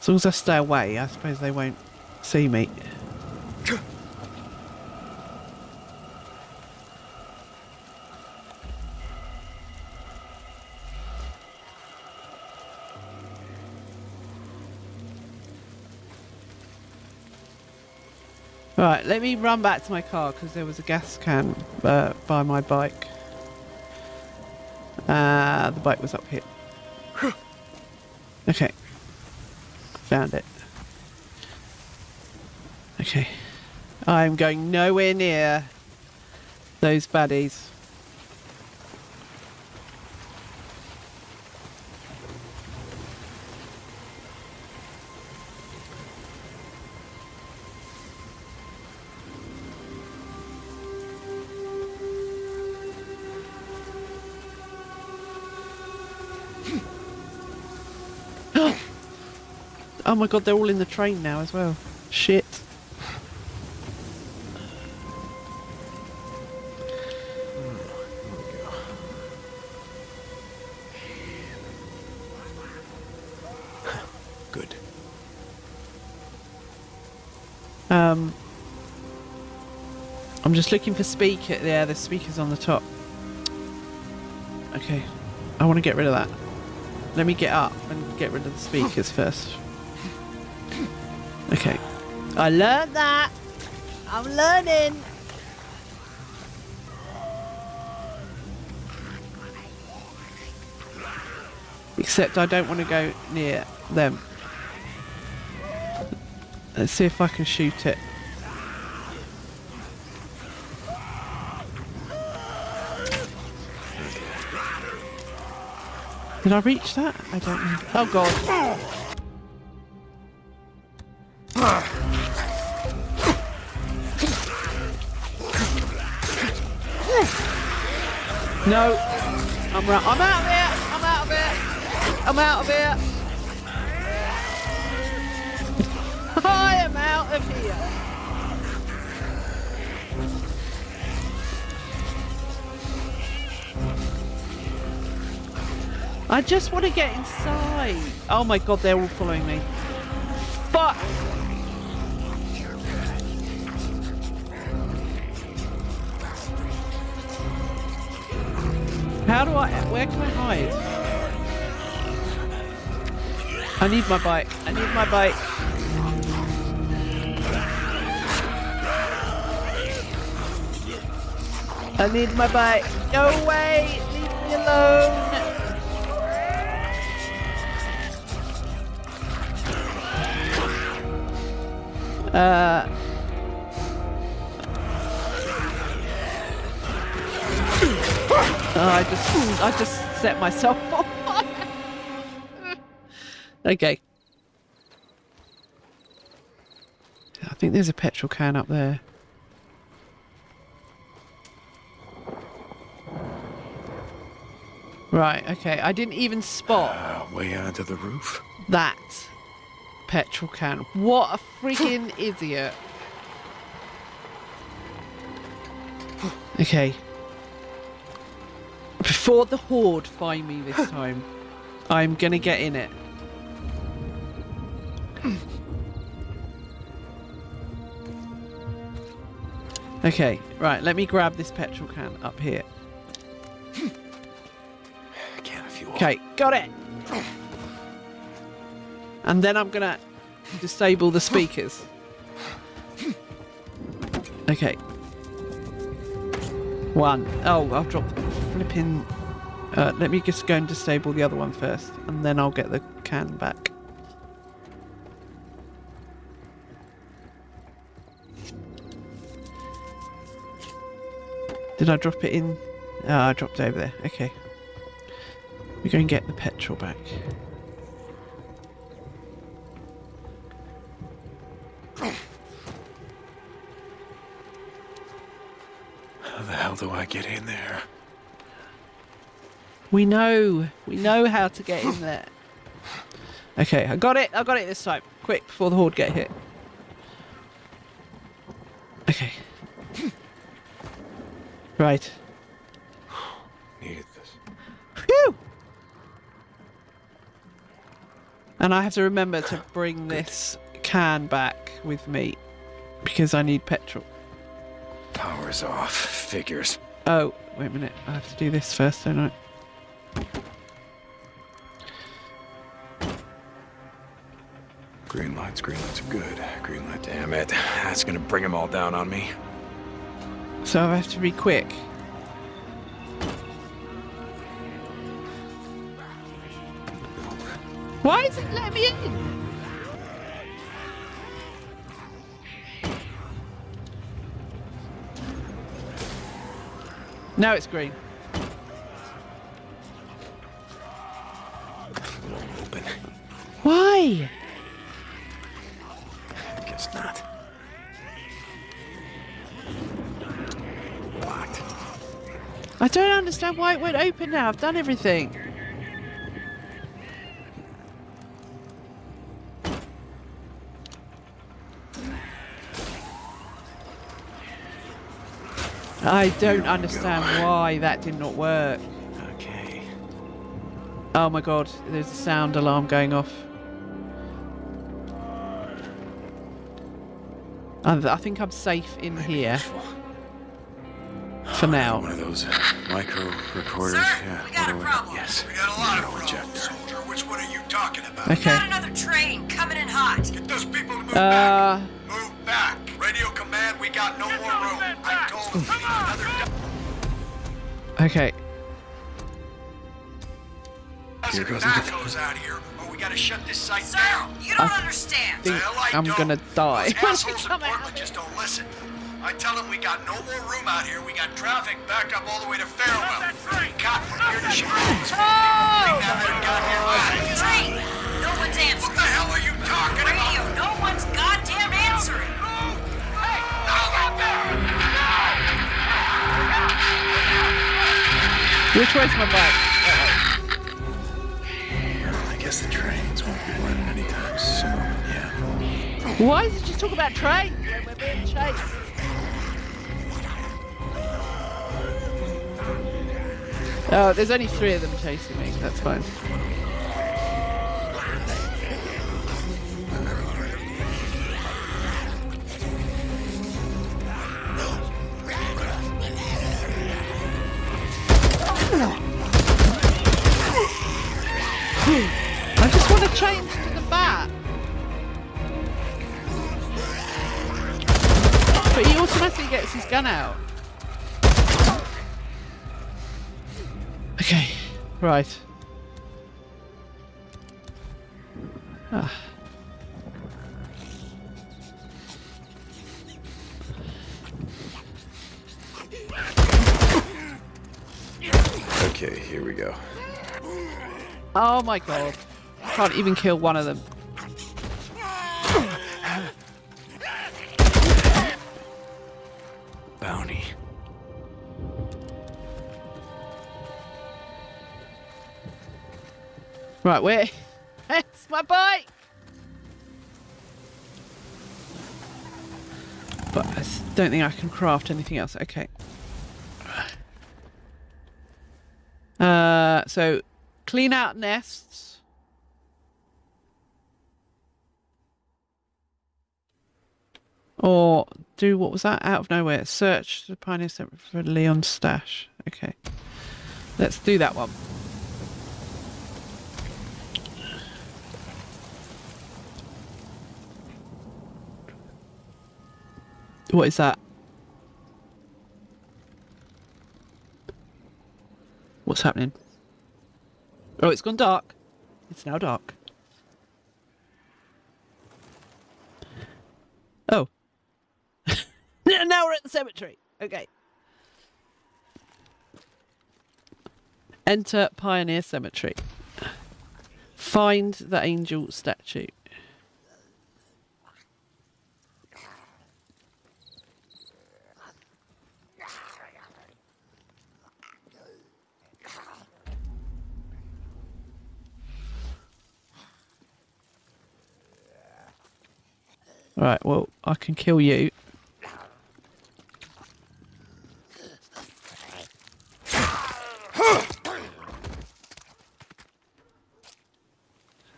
As long as I stay away, I suppose they won't see me. Right, let me run back to my car because there was a gas can uh, by my bike. Uh, the bike was up here. Okay. Found it. Okay. I'm going nowhere near those baddies. Oh my god, they're all in the train now as well. Shit. Good. Um, I'm just looking for speaker. Yeah, the speaker's on the top. Okay. I want to get rid of that. Let me get up and get rid of the speakers first. Okay. I learned that. I'm learning. Except I don't want to go near them. Let's see if I can shoot it. Did I reach that? I don't know. Oh god. No, I'm right. I'm out of here. I'm out of here. I'm out of here. I am out of here. I just want to get inside. Oh my god, they're all following me. Fuck. How do I... Where can I hide? I need my bike. I need my bike. I need my bike. No way! Leave me alone! Uh... Oh, I just, I just set myself on fire. Okay. I think there's a petrol can up there. Right. Okay. I didn't even spot. Uh, way under the roof. That petrol can. What a friggin' idiot. Okay. Before the horde find me this time, I'm gonna get in it. Okay, right, let me grab this petrol can up here. Can of fuel. Okay, got it! And then I'm gonna disable the speakers. Okay. One. Oh, I've dropped the flipping... Uh, let me just go and disable the other one first, and then I'll get the can back. Did I drop it in? Oh, I dropped it over there. Okay. We go and get the petrol back. How the hell do I get in there? We know. We know how to get in there. Okay, I got it. I got it this time. Quick, before the horde get hit. Okay. Right. Needed this. Phew! And I have to remember to bring Good. this can back with me because I need petrol. Power's off. Figures. Oh, wait a minute. I have to do this first, don't I? Green lights, green lights are good. Green light, damn it. That's gonna bring them all down on me. So I have to be quick. Why is it letting me in? Now it's green. Open. Why? Guess not. Locked. I don't understand why it won't open now. I've done everything. I don't understand go. why that did not work. Okay. Oh my god, there's a sound alarm going off. I think I'm safe in Maybe here. Useful. For oh, now. One of those uh, micro recorders. Sir, yeah, we got a problem. We, yes. we got a lot no of problems, soldier. Which one are you talking about? Okay. We got another train coming in hot. Get those people to move uh, back. Move back. Radio command, we got no Get more room. I told them we need another... Okay. Here goes the out here. We gotta shut this site Sir, down. You don't I understand. Think I'm don't. gonna die. Assholes in Portland just don't listen. I tell them we got no more room out here. We got traffic backed up all the way to Farewell. God, we're near to Chicago. No one's answering. What the hell are you talking Radio, about? No one's goddamn answering. Hey, no. Which way's my bike? The trains won't be running anytime soon, yeah. Why is it just talk about trains when we're being chased? Oh, there's only three of them chasing me, that's fine. Change to the bat. But he automatically gets his gun out. Okay, right. Ah. Okay, here we go. Oh my god. Can't even kill one of them. Bounty. Right, where? That's my bike. But I don't think I can craft anything else. Okay. Uh, so clean out nests. Or do what was that? Out of nowhere. Search the pioneer for Leon's stash. Okay. Let's do that one. What is that? What's happening? Oh, it's gone dark. It's now dark. Oh. Now we're at the cemetery. Okay. Enter Pioneer Cemetery. Find the angel statue. Right, well, I can kill you.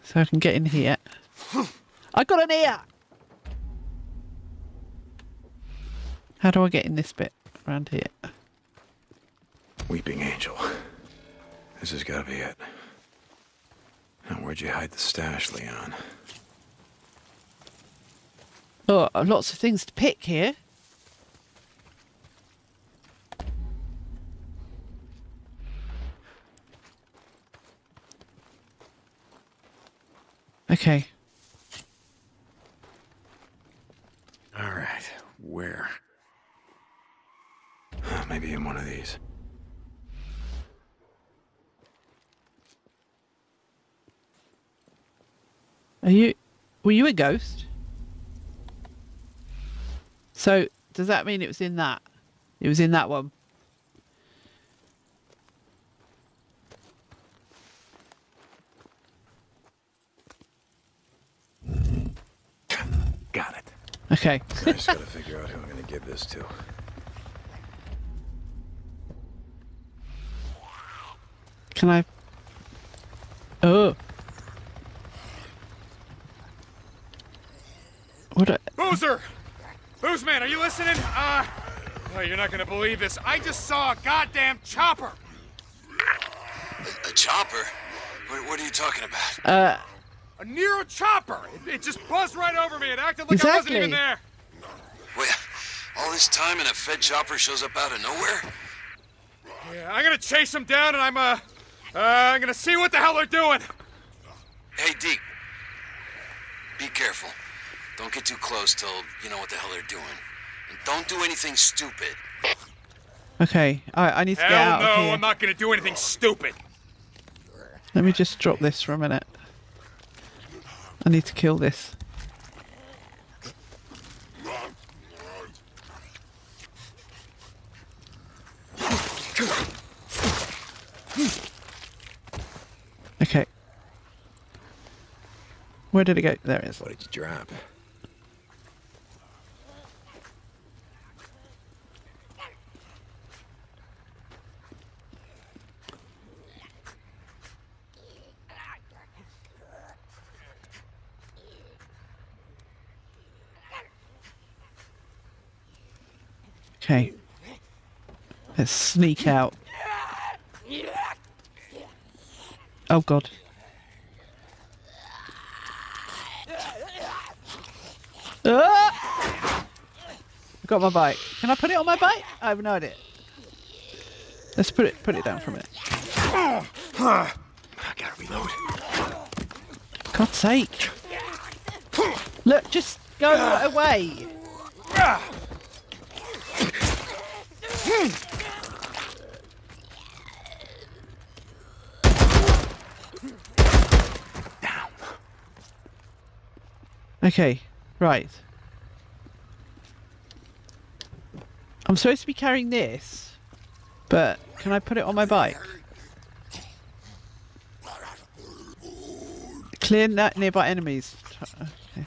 So I can get in here. I got an ear! How do I get in this bit around here? Weeping Angel. This has got to be it. Now, where'd you hide the stash, Leon? Oh, lots of things to pick here. Okay. All right. Where? Maybe in one of these. Are you... Were you a ghost? So, does that mean it was in that? It was in that one. Got it. Okay. So I just gotta figure out who I'm gonna give this to. Can I? Oh. What? A... Boozer! Boozman, are you listening? Uh, no, you're not gonna believe this. I just saw a goddamn chopper. A chopper? What, what are you talking about? Uh, a Nero chopper. It, it just buzzed right over me. It acted like exactly. I wasn't even there. Wait, all this time and a Fed chopper shows up out of nowhere? Yeah, I'm gonna chase them down, and I'm uh, uh, I'm gonna see what the hell they're doing. Hey, Deke, be careful. Don't get too close till you know what the hell they're doing. And don't do anything stupid. Okay, I, I need to hell get out no, of here. No, I'm not going to do anything stupid. Let me just drop this for a minute. I need to kill this. Okay. Where did it go? There it is. What did you drop? Okay, let's sneak out. Oh God. Ah! I got my bike. Can I put it on my bike? I have no idea. Let's put it put it down for a minute. I gotta reload. God's sake. Look, just go right away. Down. Okay, right. I'm supposed to be carrying this, but can I put it on my bike? Clear that nearby enemies. Okay.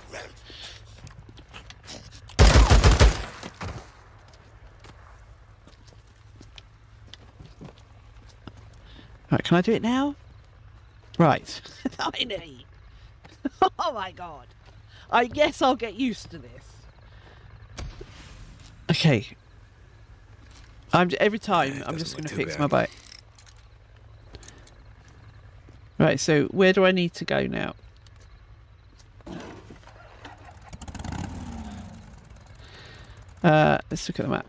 Right, can I do it now? Right. Tiny! Oh my God! I guess I'll get used to this. Okay. I'm every time yeah, I'm just going to fix bad. my bike. Right. So where do I need to go now? Uh, let's look at the map.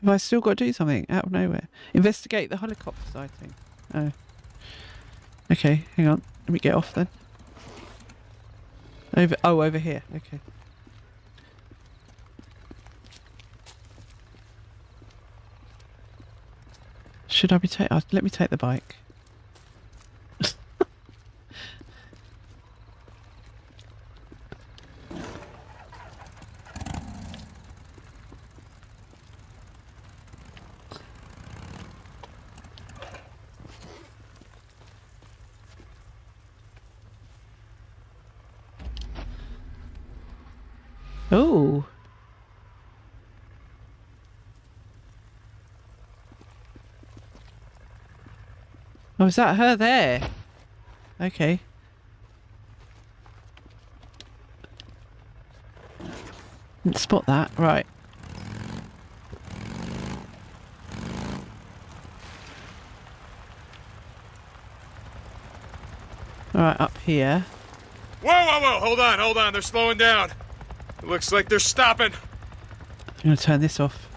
Have I still got to do something out of nowhere? Investigate the helicopter sighting. Oh. Okay, hang on. Let me get off then. Over. Oh, over here. Okay. Should I be taking... Oh, let me take the bike. Oh. Oh, is that her there? Okay. Didn't spot that. Right. All right, up here. Whoa, whoa, whoa! Hold on, hold on. They're slowing down. It looks like they're stopping. I'm gonna turn this off.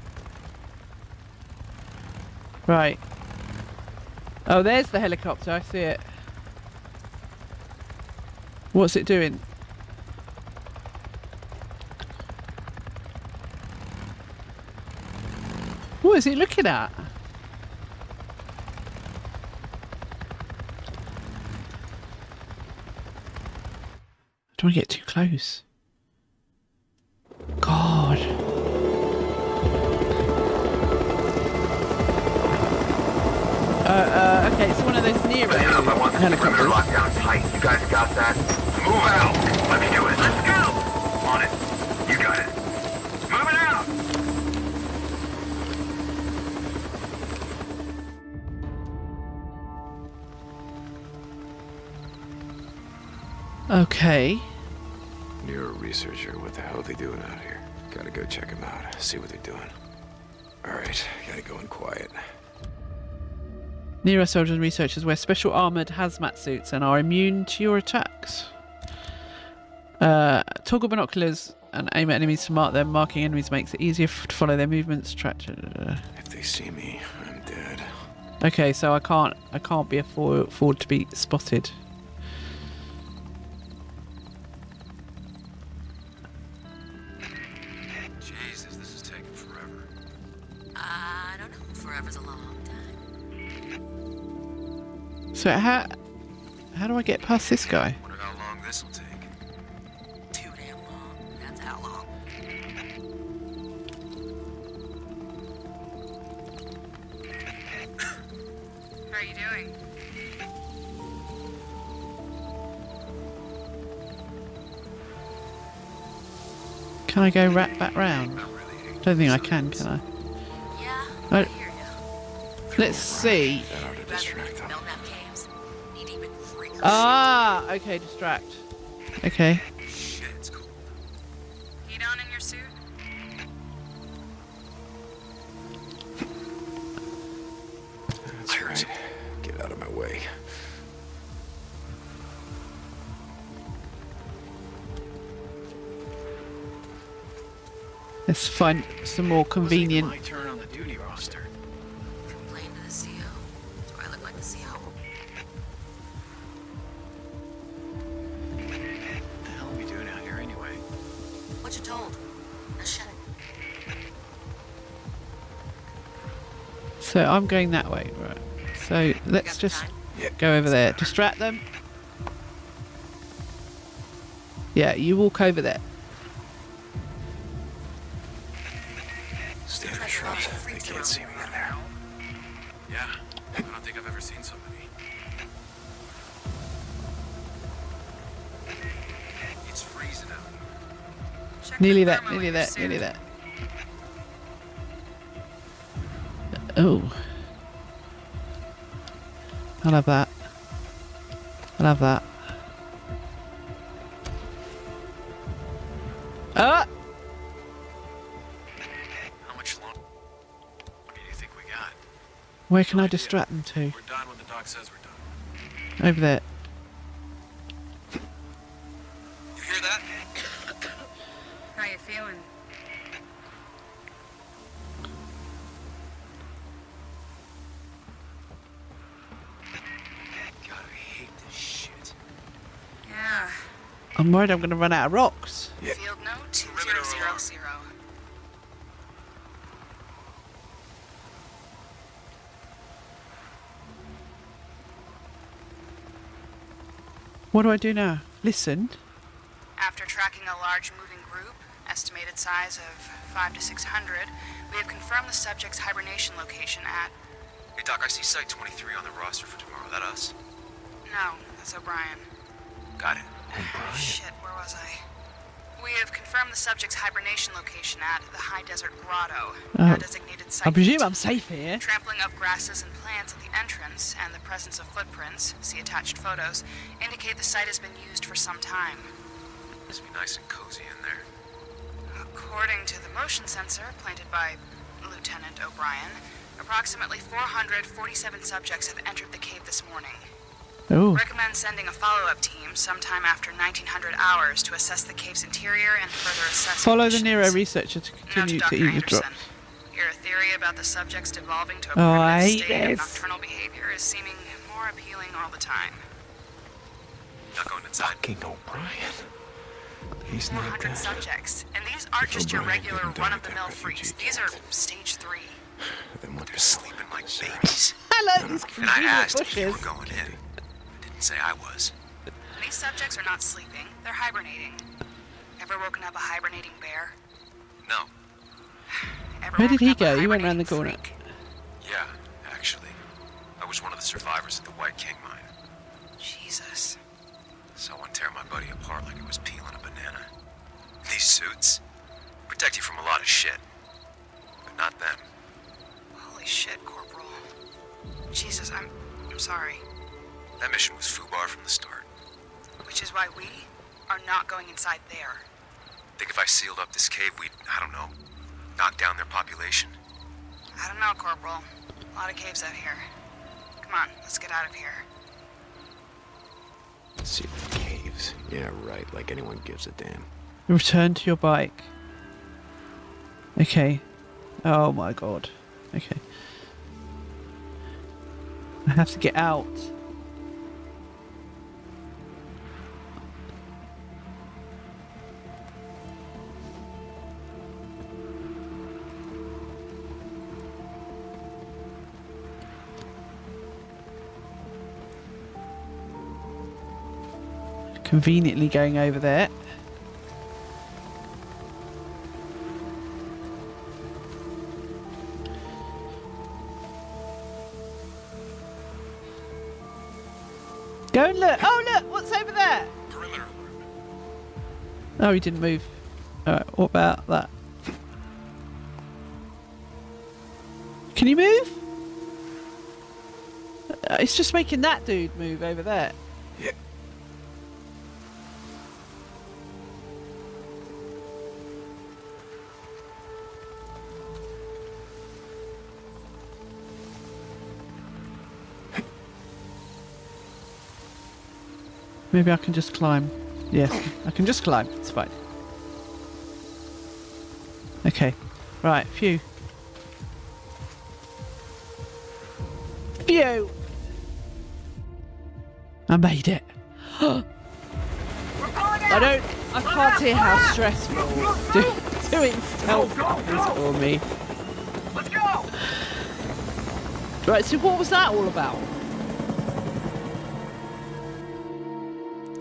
Right. Oh, there's the helicopter. I see it. What's it doing? What is it looking at? Don't want to get too close. Uh, uh, okay, it's one of those Nero helicopters. Lockdown tight. You guys got that? Move out! Let me do it. Let's go! On it. You got it. Moving out! Okay. Nero researcher, what the hell are they doing out here? Gotta go check them out, see what they're doing. Alright, gotta go in quiet. Nero soldiers and researchers wear special armoured hazmat suits and are immune to your attacks. Uh, toggle binoculars and aim at enemies to mark them. Marking enemies makes it easier f to follow their movements. Track. If they see me, I'm dead. Okay, so I can't. I can't be afford, afford to be spotted. Jesus, this is taking forever. I don't know. Forever's a long time. So how how do I get past this guy? Wonder how long this will take. Too damn long. That's how long. How are you doing? Can I go wrap back round? I don't think I can. Can I? Yeah. I hear you. Let's see. Ah, okay, distract. Okay. Shit, it's cold. Heat on in your suit. That's right. Get out of my way. Let's find some more convenient. My turn on the duty roster. Complain to the C O. Do I look like the C O? So I'm going that way, right? So let's just go over there. Distract them. Yeah, you walk over there. Standard shot. They can't see me in there. Yeah, I don't think I've ever seen so many. It's freezing out. Nearly there. Nearly there. Nearly there. Oh, I love that. I love that. Ah! How much longer do you think we got? Where can I distract them to? We're done when the doc says we're done. Over there. You hear that? How you feeling? I'm worried I'm going to run out of rocks. Yeah. Field note two zero zero zero. What do I do now? Listen. After tracking a large moving group, estimated size of five to six hundred, we have confirmed the subject's hibernation location at... Hey, Doc, I see Site twenty-three on the roster for tomorrow. That us? No, that's O'Brien. Got it. O'Brien. Shit, where was I? We have confirmed the subject's hibernation location at the High Desert Grotto. Oh. Designated site. I presume I'm safe here. Trampling of grasses and plants at the entrance and the presence of footprints, see attached photos, indicate the site has been used for some time. Must be nice and cozy in there. According to the motion sensor planted by Lieutenant O'Brien, approximately four hundred forty-seven subjects have entered the cave this morning. Oh. Recommend sending a follow-up team sometime after nineteen hundred hours to assess the cave's interior and further assess... Follow conditions. The Nero researcher to continue to eavesdrop. Your theory about the subjects devolving to a permanent oh, state this. of nocturnal behavior is seeming more appealing all the time. Not going inside. Fucking O'Brien. He's not one hundred subjects, and these aren't just your regular run-of-the-mill freaks. These are stage three. Then what, they're sleeping like babies. I love these crazy bushes. And I asked if you were going in. I didn't say I was. These subjects are not sleeping. They're hibernating. Ever woken up a hibernating bear? No. Ever Where did he go? He went around the corner. Freak? Yeah, actually. I was one of the survivors at the White King Mine. Jesus. Someone tear my buddy apart like it was peeling a banana. These suits protect you from a lot of shit, but not them. Holy shit, Corporal. Jesus, I'm I'm sorry. That mission was foobar from the start. Which is why we are not going inside there. Think if I sealed up this cave, we'd, I don't know, knock down their population? I don't know, Corporal. A lot of caves out here. Come on, let's get out of here. See the caves. Yeah, right. Like anyone gives a damn. Return to your bike. Okay. Oh my god. Okay. I have to get out. Conveniently going over there. Go and look. Oh, look! What's over there? Perimeter. Oh, he didn't move. Alright, what about that? Can you move? It's just making that dude move over there. Yeah. Maybe I can just climb. Yes, I can just climb. It's fine. Okay. Right. Phew. Phew! I made it. I don't... I can't hear how stressful doing stealth is for me. Let's go! Right, so what was that all about?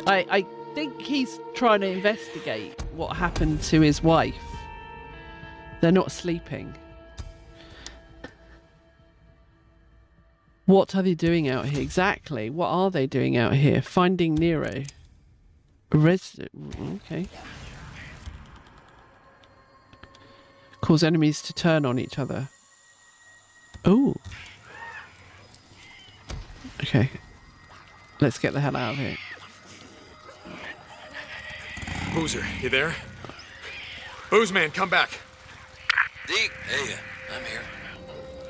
I, I think he's trying to investigate what happened to his wife. They're not sleeping. What are they doing out here? Exactly. What are they doing out here? Finding Nero. Res- okay. Cause enemies to turn on each other. Oh. Okay. Let's get the hell out of here. Boozer, you there? Boozman, come back. Deke, hey, I'm here.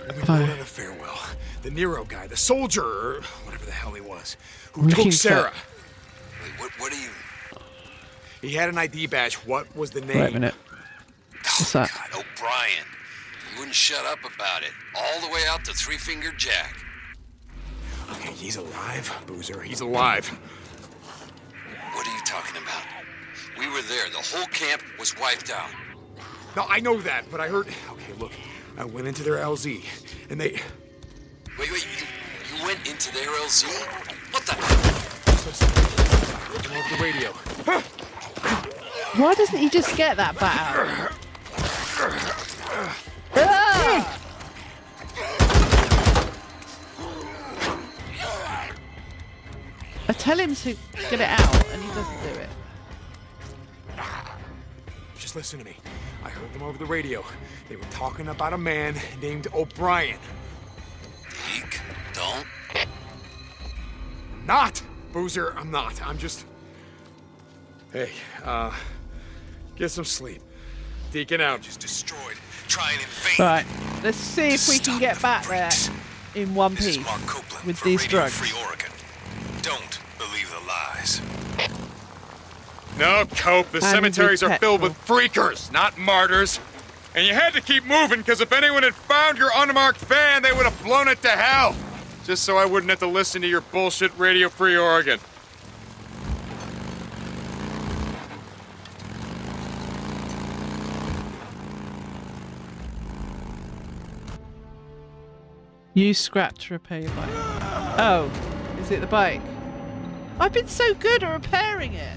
I've been going on a farewell. The Nero guy, the soldier, or whatever the hell he was, who Looking took Sarah. For... Wait, what, what are you? He had an I D badge. What was the name? Wait a minute. What's oh, that? God, O'Brien. He wouldn't shut up about it. All the way out to Three-Fingered Jack. Okay, he's alive, Boozer. He's alive. What are you talking about? We were there. The whole camp was wiped out. No, I know that, but I heard... Okay, look. I went into their L Z, and they... Wait, wait. You, you went into their L Z? What the... the radio. Why doesn't he just get that bat out? Ah! I tell him to get it out and he doesn't do it. Just listen to me. I heard them over the radio. They were talking about a man named O'Brien. Think, don't. I'm not, Boozer, I'm not. I'm just... Hey, uh, get some sleep. Deacon out. Just destroyed. Trying in vain. Right, let's see if we can get back there in one piece with these drugs. Free Oregon. Don't believe the lies. No, Cope, the cemeteries are filled with freakers, not martyrs. And you had to keep moving, because if anyone had found your unmarked van, they would have blown it to hell. Just so I wouldn't have to listen to your bullshit Radio Free Oregon. You scrapped repair your bike. Oh, is it the bike? I've been so good at repairing it.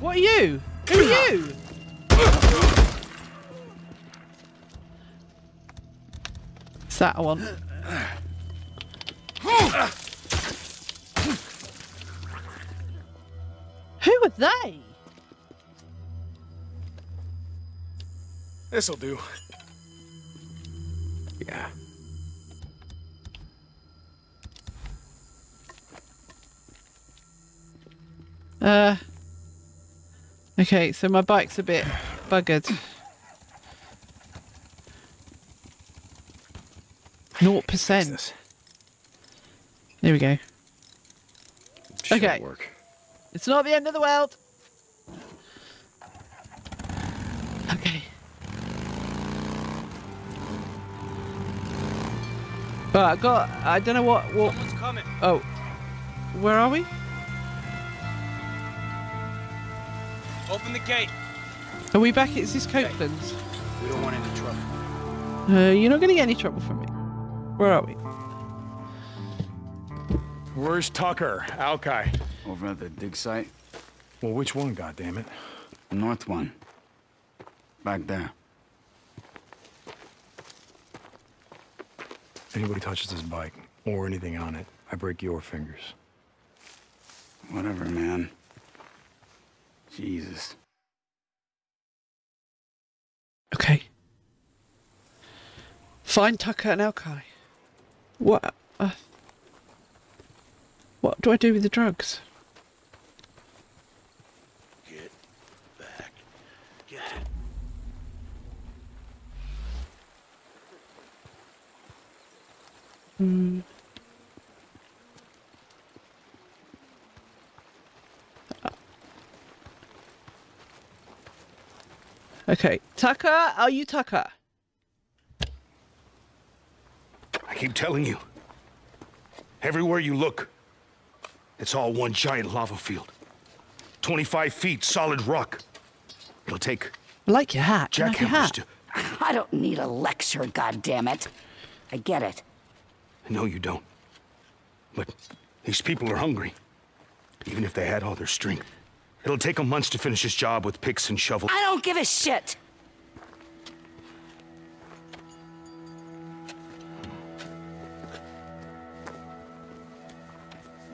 What are you? Who are you? It's that one. Who are they? This'll do. Yeah. Uh... Okay, so my bike's a bit buggered. zero percent. There we go. Okay. Work. It's not the end of the world. Okay. But I got... I don't know what... what Someone's coming. Oh. Where are we? Open the gate. Are we back? Is this Copeland's? We don't want any trouble. Uh, you're not going to get any trouble from me. Where are we? Where's Tucker, Alkai? Over at the dig site. Well, which one, goddammit? The north one. Back there. Anybody touches this bike, or anything on it, I break your fingers. Whatever, man. Jesus. Okay. Find Tucker and Alkai. What? Uh, what do I do with the drugs? Get back. Get. Hmm. Okay, Tucker, are you Tucker? I keep telling you. Everywhere you look, it's all one giant lava field. twenty-five feet solid rock. It'll take. I like your hat. Jackhammers to. I don't need a lecture, goddammit. I get it. No, you don't. But these people are hungry. Even if they had all their strength. It'll take him months to finish his job with picks and shovels. I don't give a shit!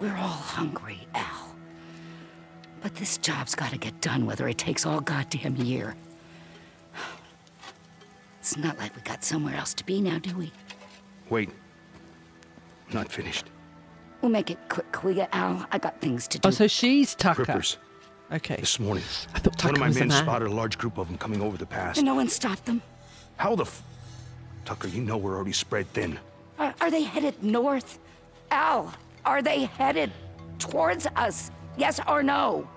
We're all hungry, Al. But this job's gotta get done whether it takes all goddamn year. It's not like we got somewhere else to be now, do we? Wait. I'm not finished. We'll make it quick, will ya, Al? I got things to do. Oh, so she's Tucker. Rippers. Okay. This morning, I thought Tucker one of my men spotted a large group of them coming over the pass. And no one stopped them. How the f... Tucker, you know we're already spread thin. Are, are they headed north? Al, are they headed towards us? Yes or no?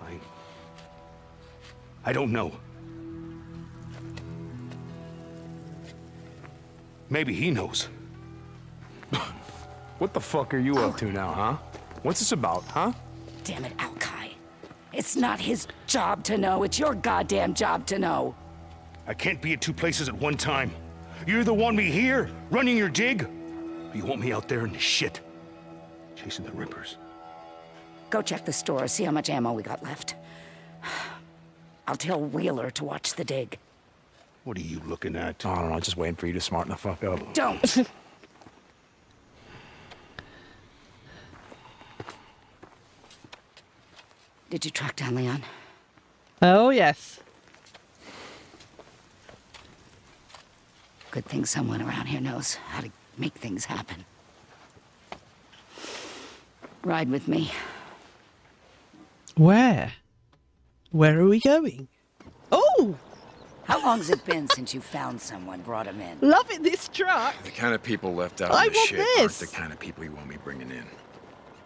I... I don't know. Maybe he knows. What the fuck are you oh. up to now, huh? What's this about, huh? Damn it, Alkai. It's not his job to know. It's your goddamn job to know. I can't be at two places at one time. You're the one me here, running your dig. But you want me out there in the shit, chasing the rippers. Go check the store, see how much ammo we got left. I'll tell Wheeler to watch the dig. What are you looking at? Oh, I don't know, just waiting for you to smarten the fuck up. Don't! Did you track down Leon? Oh, yes. Good thing someone around here knows how to make things happen. Ride with me. Where? Where are we going? Oh! How long's it been since you found someone, brought him in? Loving this truck. The kind of people left out I of the shit this. aren't the kind of people you want me bringing in.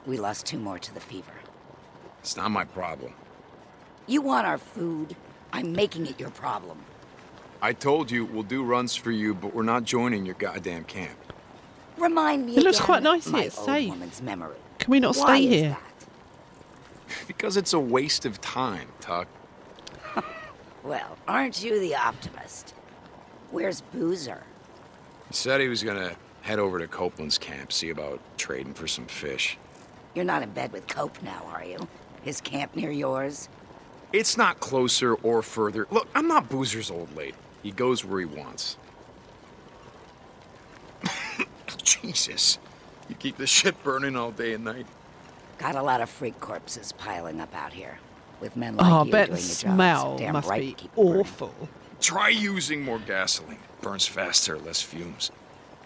We lost two more to the fever. It's not my problem. You want our food? I'm making it your problem. I told you we'll do runs for you, but we're not joining your goddamn camp. Remind me. It again looks quite nice here. It's safe. Memory. Can we not Why stay here? That? Because it's a waste of time, Tuck. Well, aren't you the optimist? Where's Boozer? He said he was gonna head over to Copeland's camp, see about trading for some fish. You're not in bed with Cope now, are you? His camp near yours? It's not closer or further. Look, I'm not Boozer's old lady. He goes where he wants. Jesus. You keep this shit burning all day and night. Got a lot of freak corpses piling up out here. With men like oh, you doing your smell job, must right be keep awful. Burning. Try using more gasoline. Burns faster, less fumes.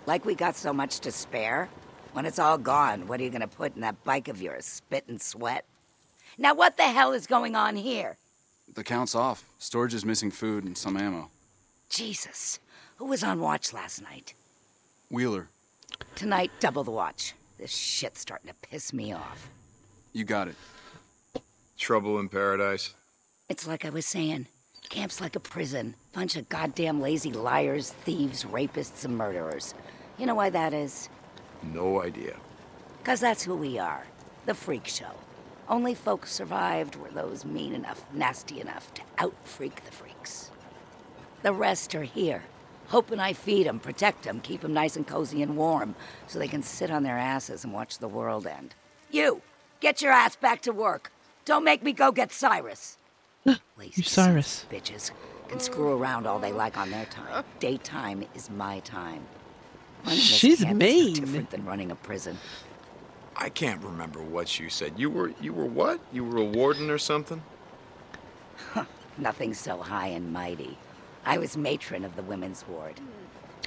Like we got so much to spare? When it's all gone, what are you going to put in that bike of yours? Spit and sweat? Now what the hell is going on here? The count's off. Storage is missing food and some ammo. Jesus. Who was on watch last night? Wheeler. Tonight, double the watch. This shit's starting to piss me off. You got it. Trouble in paradise. It's like I was saying. Camp's like a prison. Bunch of goddamn lazy liars, thieves, rapists, and murderers. You know why that is? No idea. Because that's who we are. The freak show. Only folks survived were those mean enough, nasty enough to out-freak the freaks. The rest are here. Hoping I feed them, protect them, keep them nice and cozy and warm so they can sit on their asses and watch the world end. You! Get your ass back to work! Don't make me go get Cyrus! Lazy Cyrus. Bitches can screw around all they like on their time. Daytime is my time. She's mean. Different than running a prison. I can't remember what you said. You were you were what? You were a warden or something? Huh, nothing so high and mighty. I was matron of the women's ward.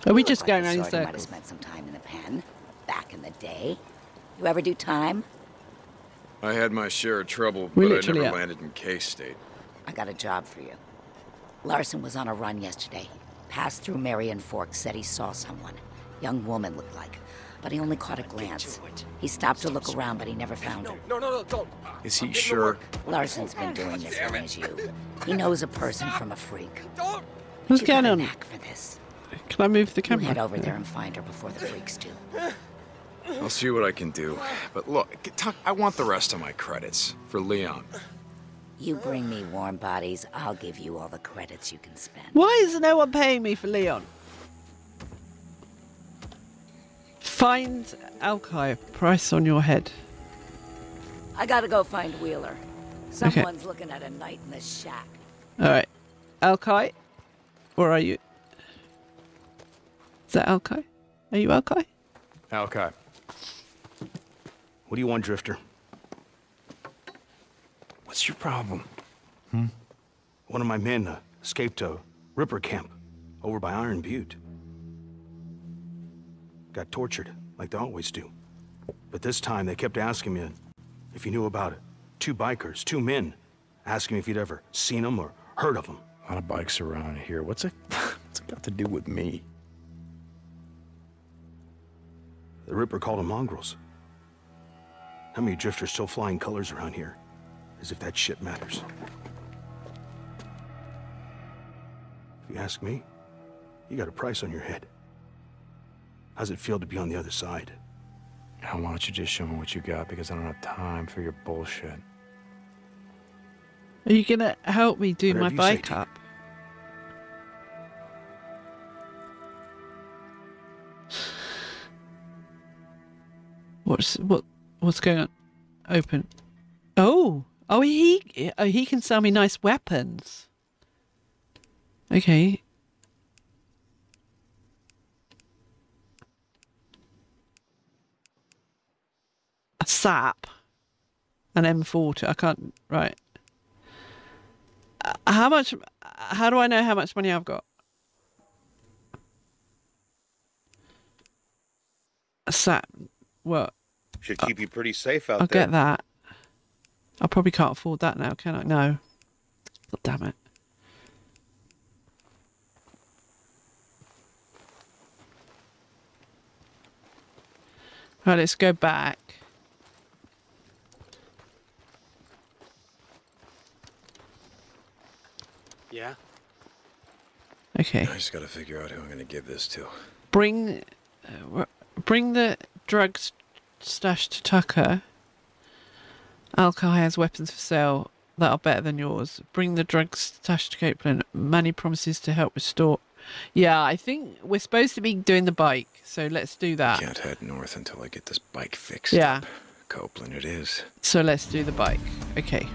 Are we just going around in circles? I might have spent some time in the pen back in the day. You ever do time? I had my share of trouble, but I never landed in K-State. I got a job for you. Larson was on a run yesterday. Passed through Marion Fork, said he saw someone. Young woman looked like, but he only caught a glance. He stopped to look around, but he never found her. No, no, no, don't. Is he sure? Larson's been doing this as long as you. He knows a person from a freak. Who's got a knack for this? Can I move the camera? You head over there and find her before the freaks do. I'll see what I can do. But look, I want the rest of my credits for Leon. You bring me warm bodies, I'll give you all the credits you can spend. Why is no one paying me for Leon? Find Alkai. Price on your head. I gotta go find Wheeler. Someone's okay. looking at a night in the shack. Alright. Alkai? Where are you? Is that Alkai? Are you Alkai? Alkai. What do you want, Drifter? What's your problem? Hmm? One of my men uh, escaped to Ripper Camp over by Iron Butte. Got tortured, like they always do. But this time they kept asking me if he knew about it. Two bikers, two men, asking me if he'd ever seen them or heard of them. A lot of bikes around here. What's it, what's it got to do with me? The Ripper called them mongrels. How many drifters still flying colors around here? As if that shit matters. If you ask me, you got a price on your head. How's it feel to be on the other side? Now, why don't you just show me what you got, because I don't have time for your bullshit. Are you gonna help me do Whatever my bike say, up? What's what? What's going on? Open. Oh, oh, he oh, he can sell me nice weapons. Okay. A sap. An M forty. I can't. Right. How much? How do I know how much money I've got? A sap. What? Should keep you pretty safe out I'll there. I'll get that. I probably can't afford that now, can I? No. God damn it. Right, let's go back. Yeah. Okay. I just got to figure out who I'm going to give this to. Bring, uh, bring the drugs stash to Tucker. Alkai has weapons for sale that are better than yours. Bring the drugs stash to Copeland. Manny promises to help restore. Yeah, I think we're supposed to be doing the bike, so let's do that. Can't head north until I get this bike fixed. Yeah. Up. Copeland it is. So let's do the bike. Okay.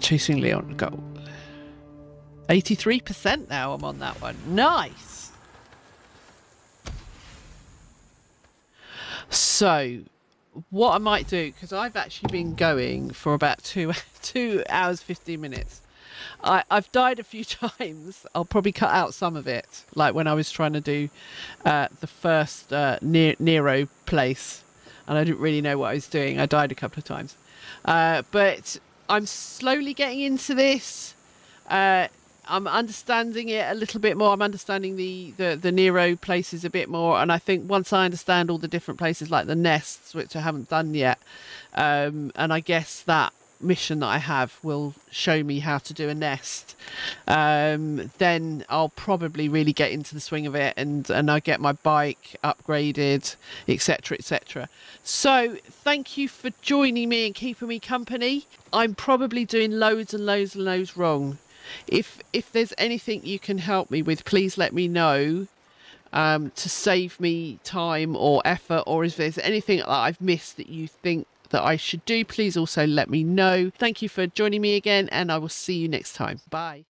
Chasing Leon goal. eighty-three percent now I'm on that one. Nice! So, what I might do, because I've actually been going for about two, two hours, fifteen minutes. I, I've died a few times. I'll probably cut out some of it, like when I was trying to do uh, the first uh, Nero place, and I didn't really know what I was doing. I died a couple of times. Uh, but I'm slowly getting into this. Uh, I'm understanding it a little bit more. I'm understanding the, the, the Nero places a bit more. And I think once I understand all the different places, like the nests, which I haven't done yet, um, and I guess that mission that I have will show me how to do a nest, um, then I'll probably really get into the swing of it, and and I get my bike upgraded, etc, etc. So thank you for joining me and keeping me company. I'm probably doing loads and loads and loads wrong. If if there's anything you can help me with, please let me know, um, to save me time or effort, or if there's anything that I've missed that you think that I should do, please also let me know. Thank you for joining me again, and I will see you next time. Bye.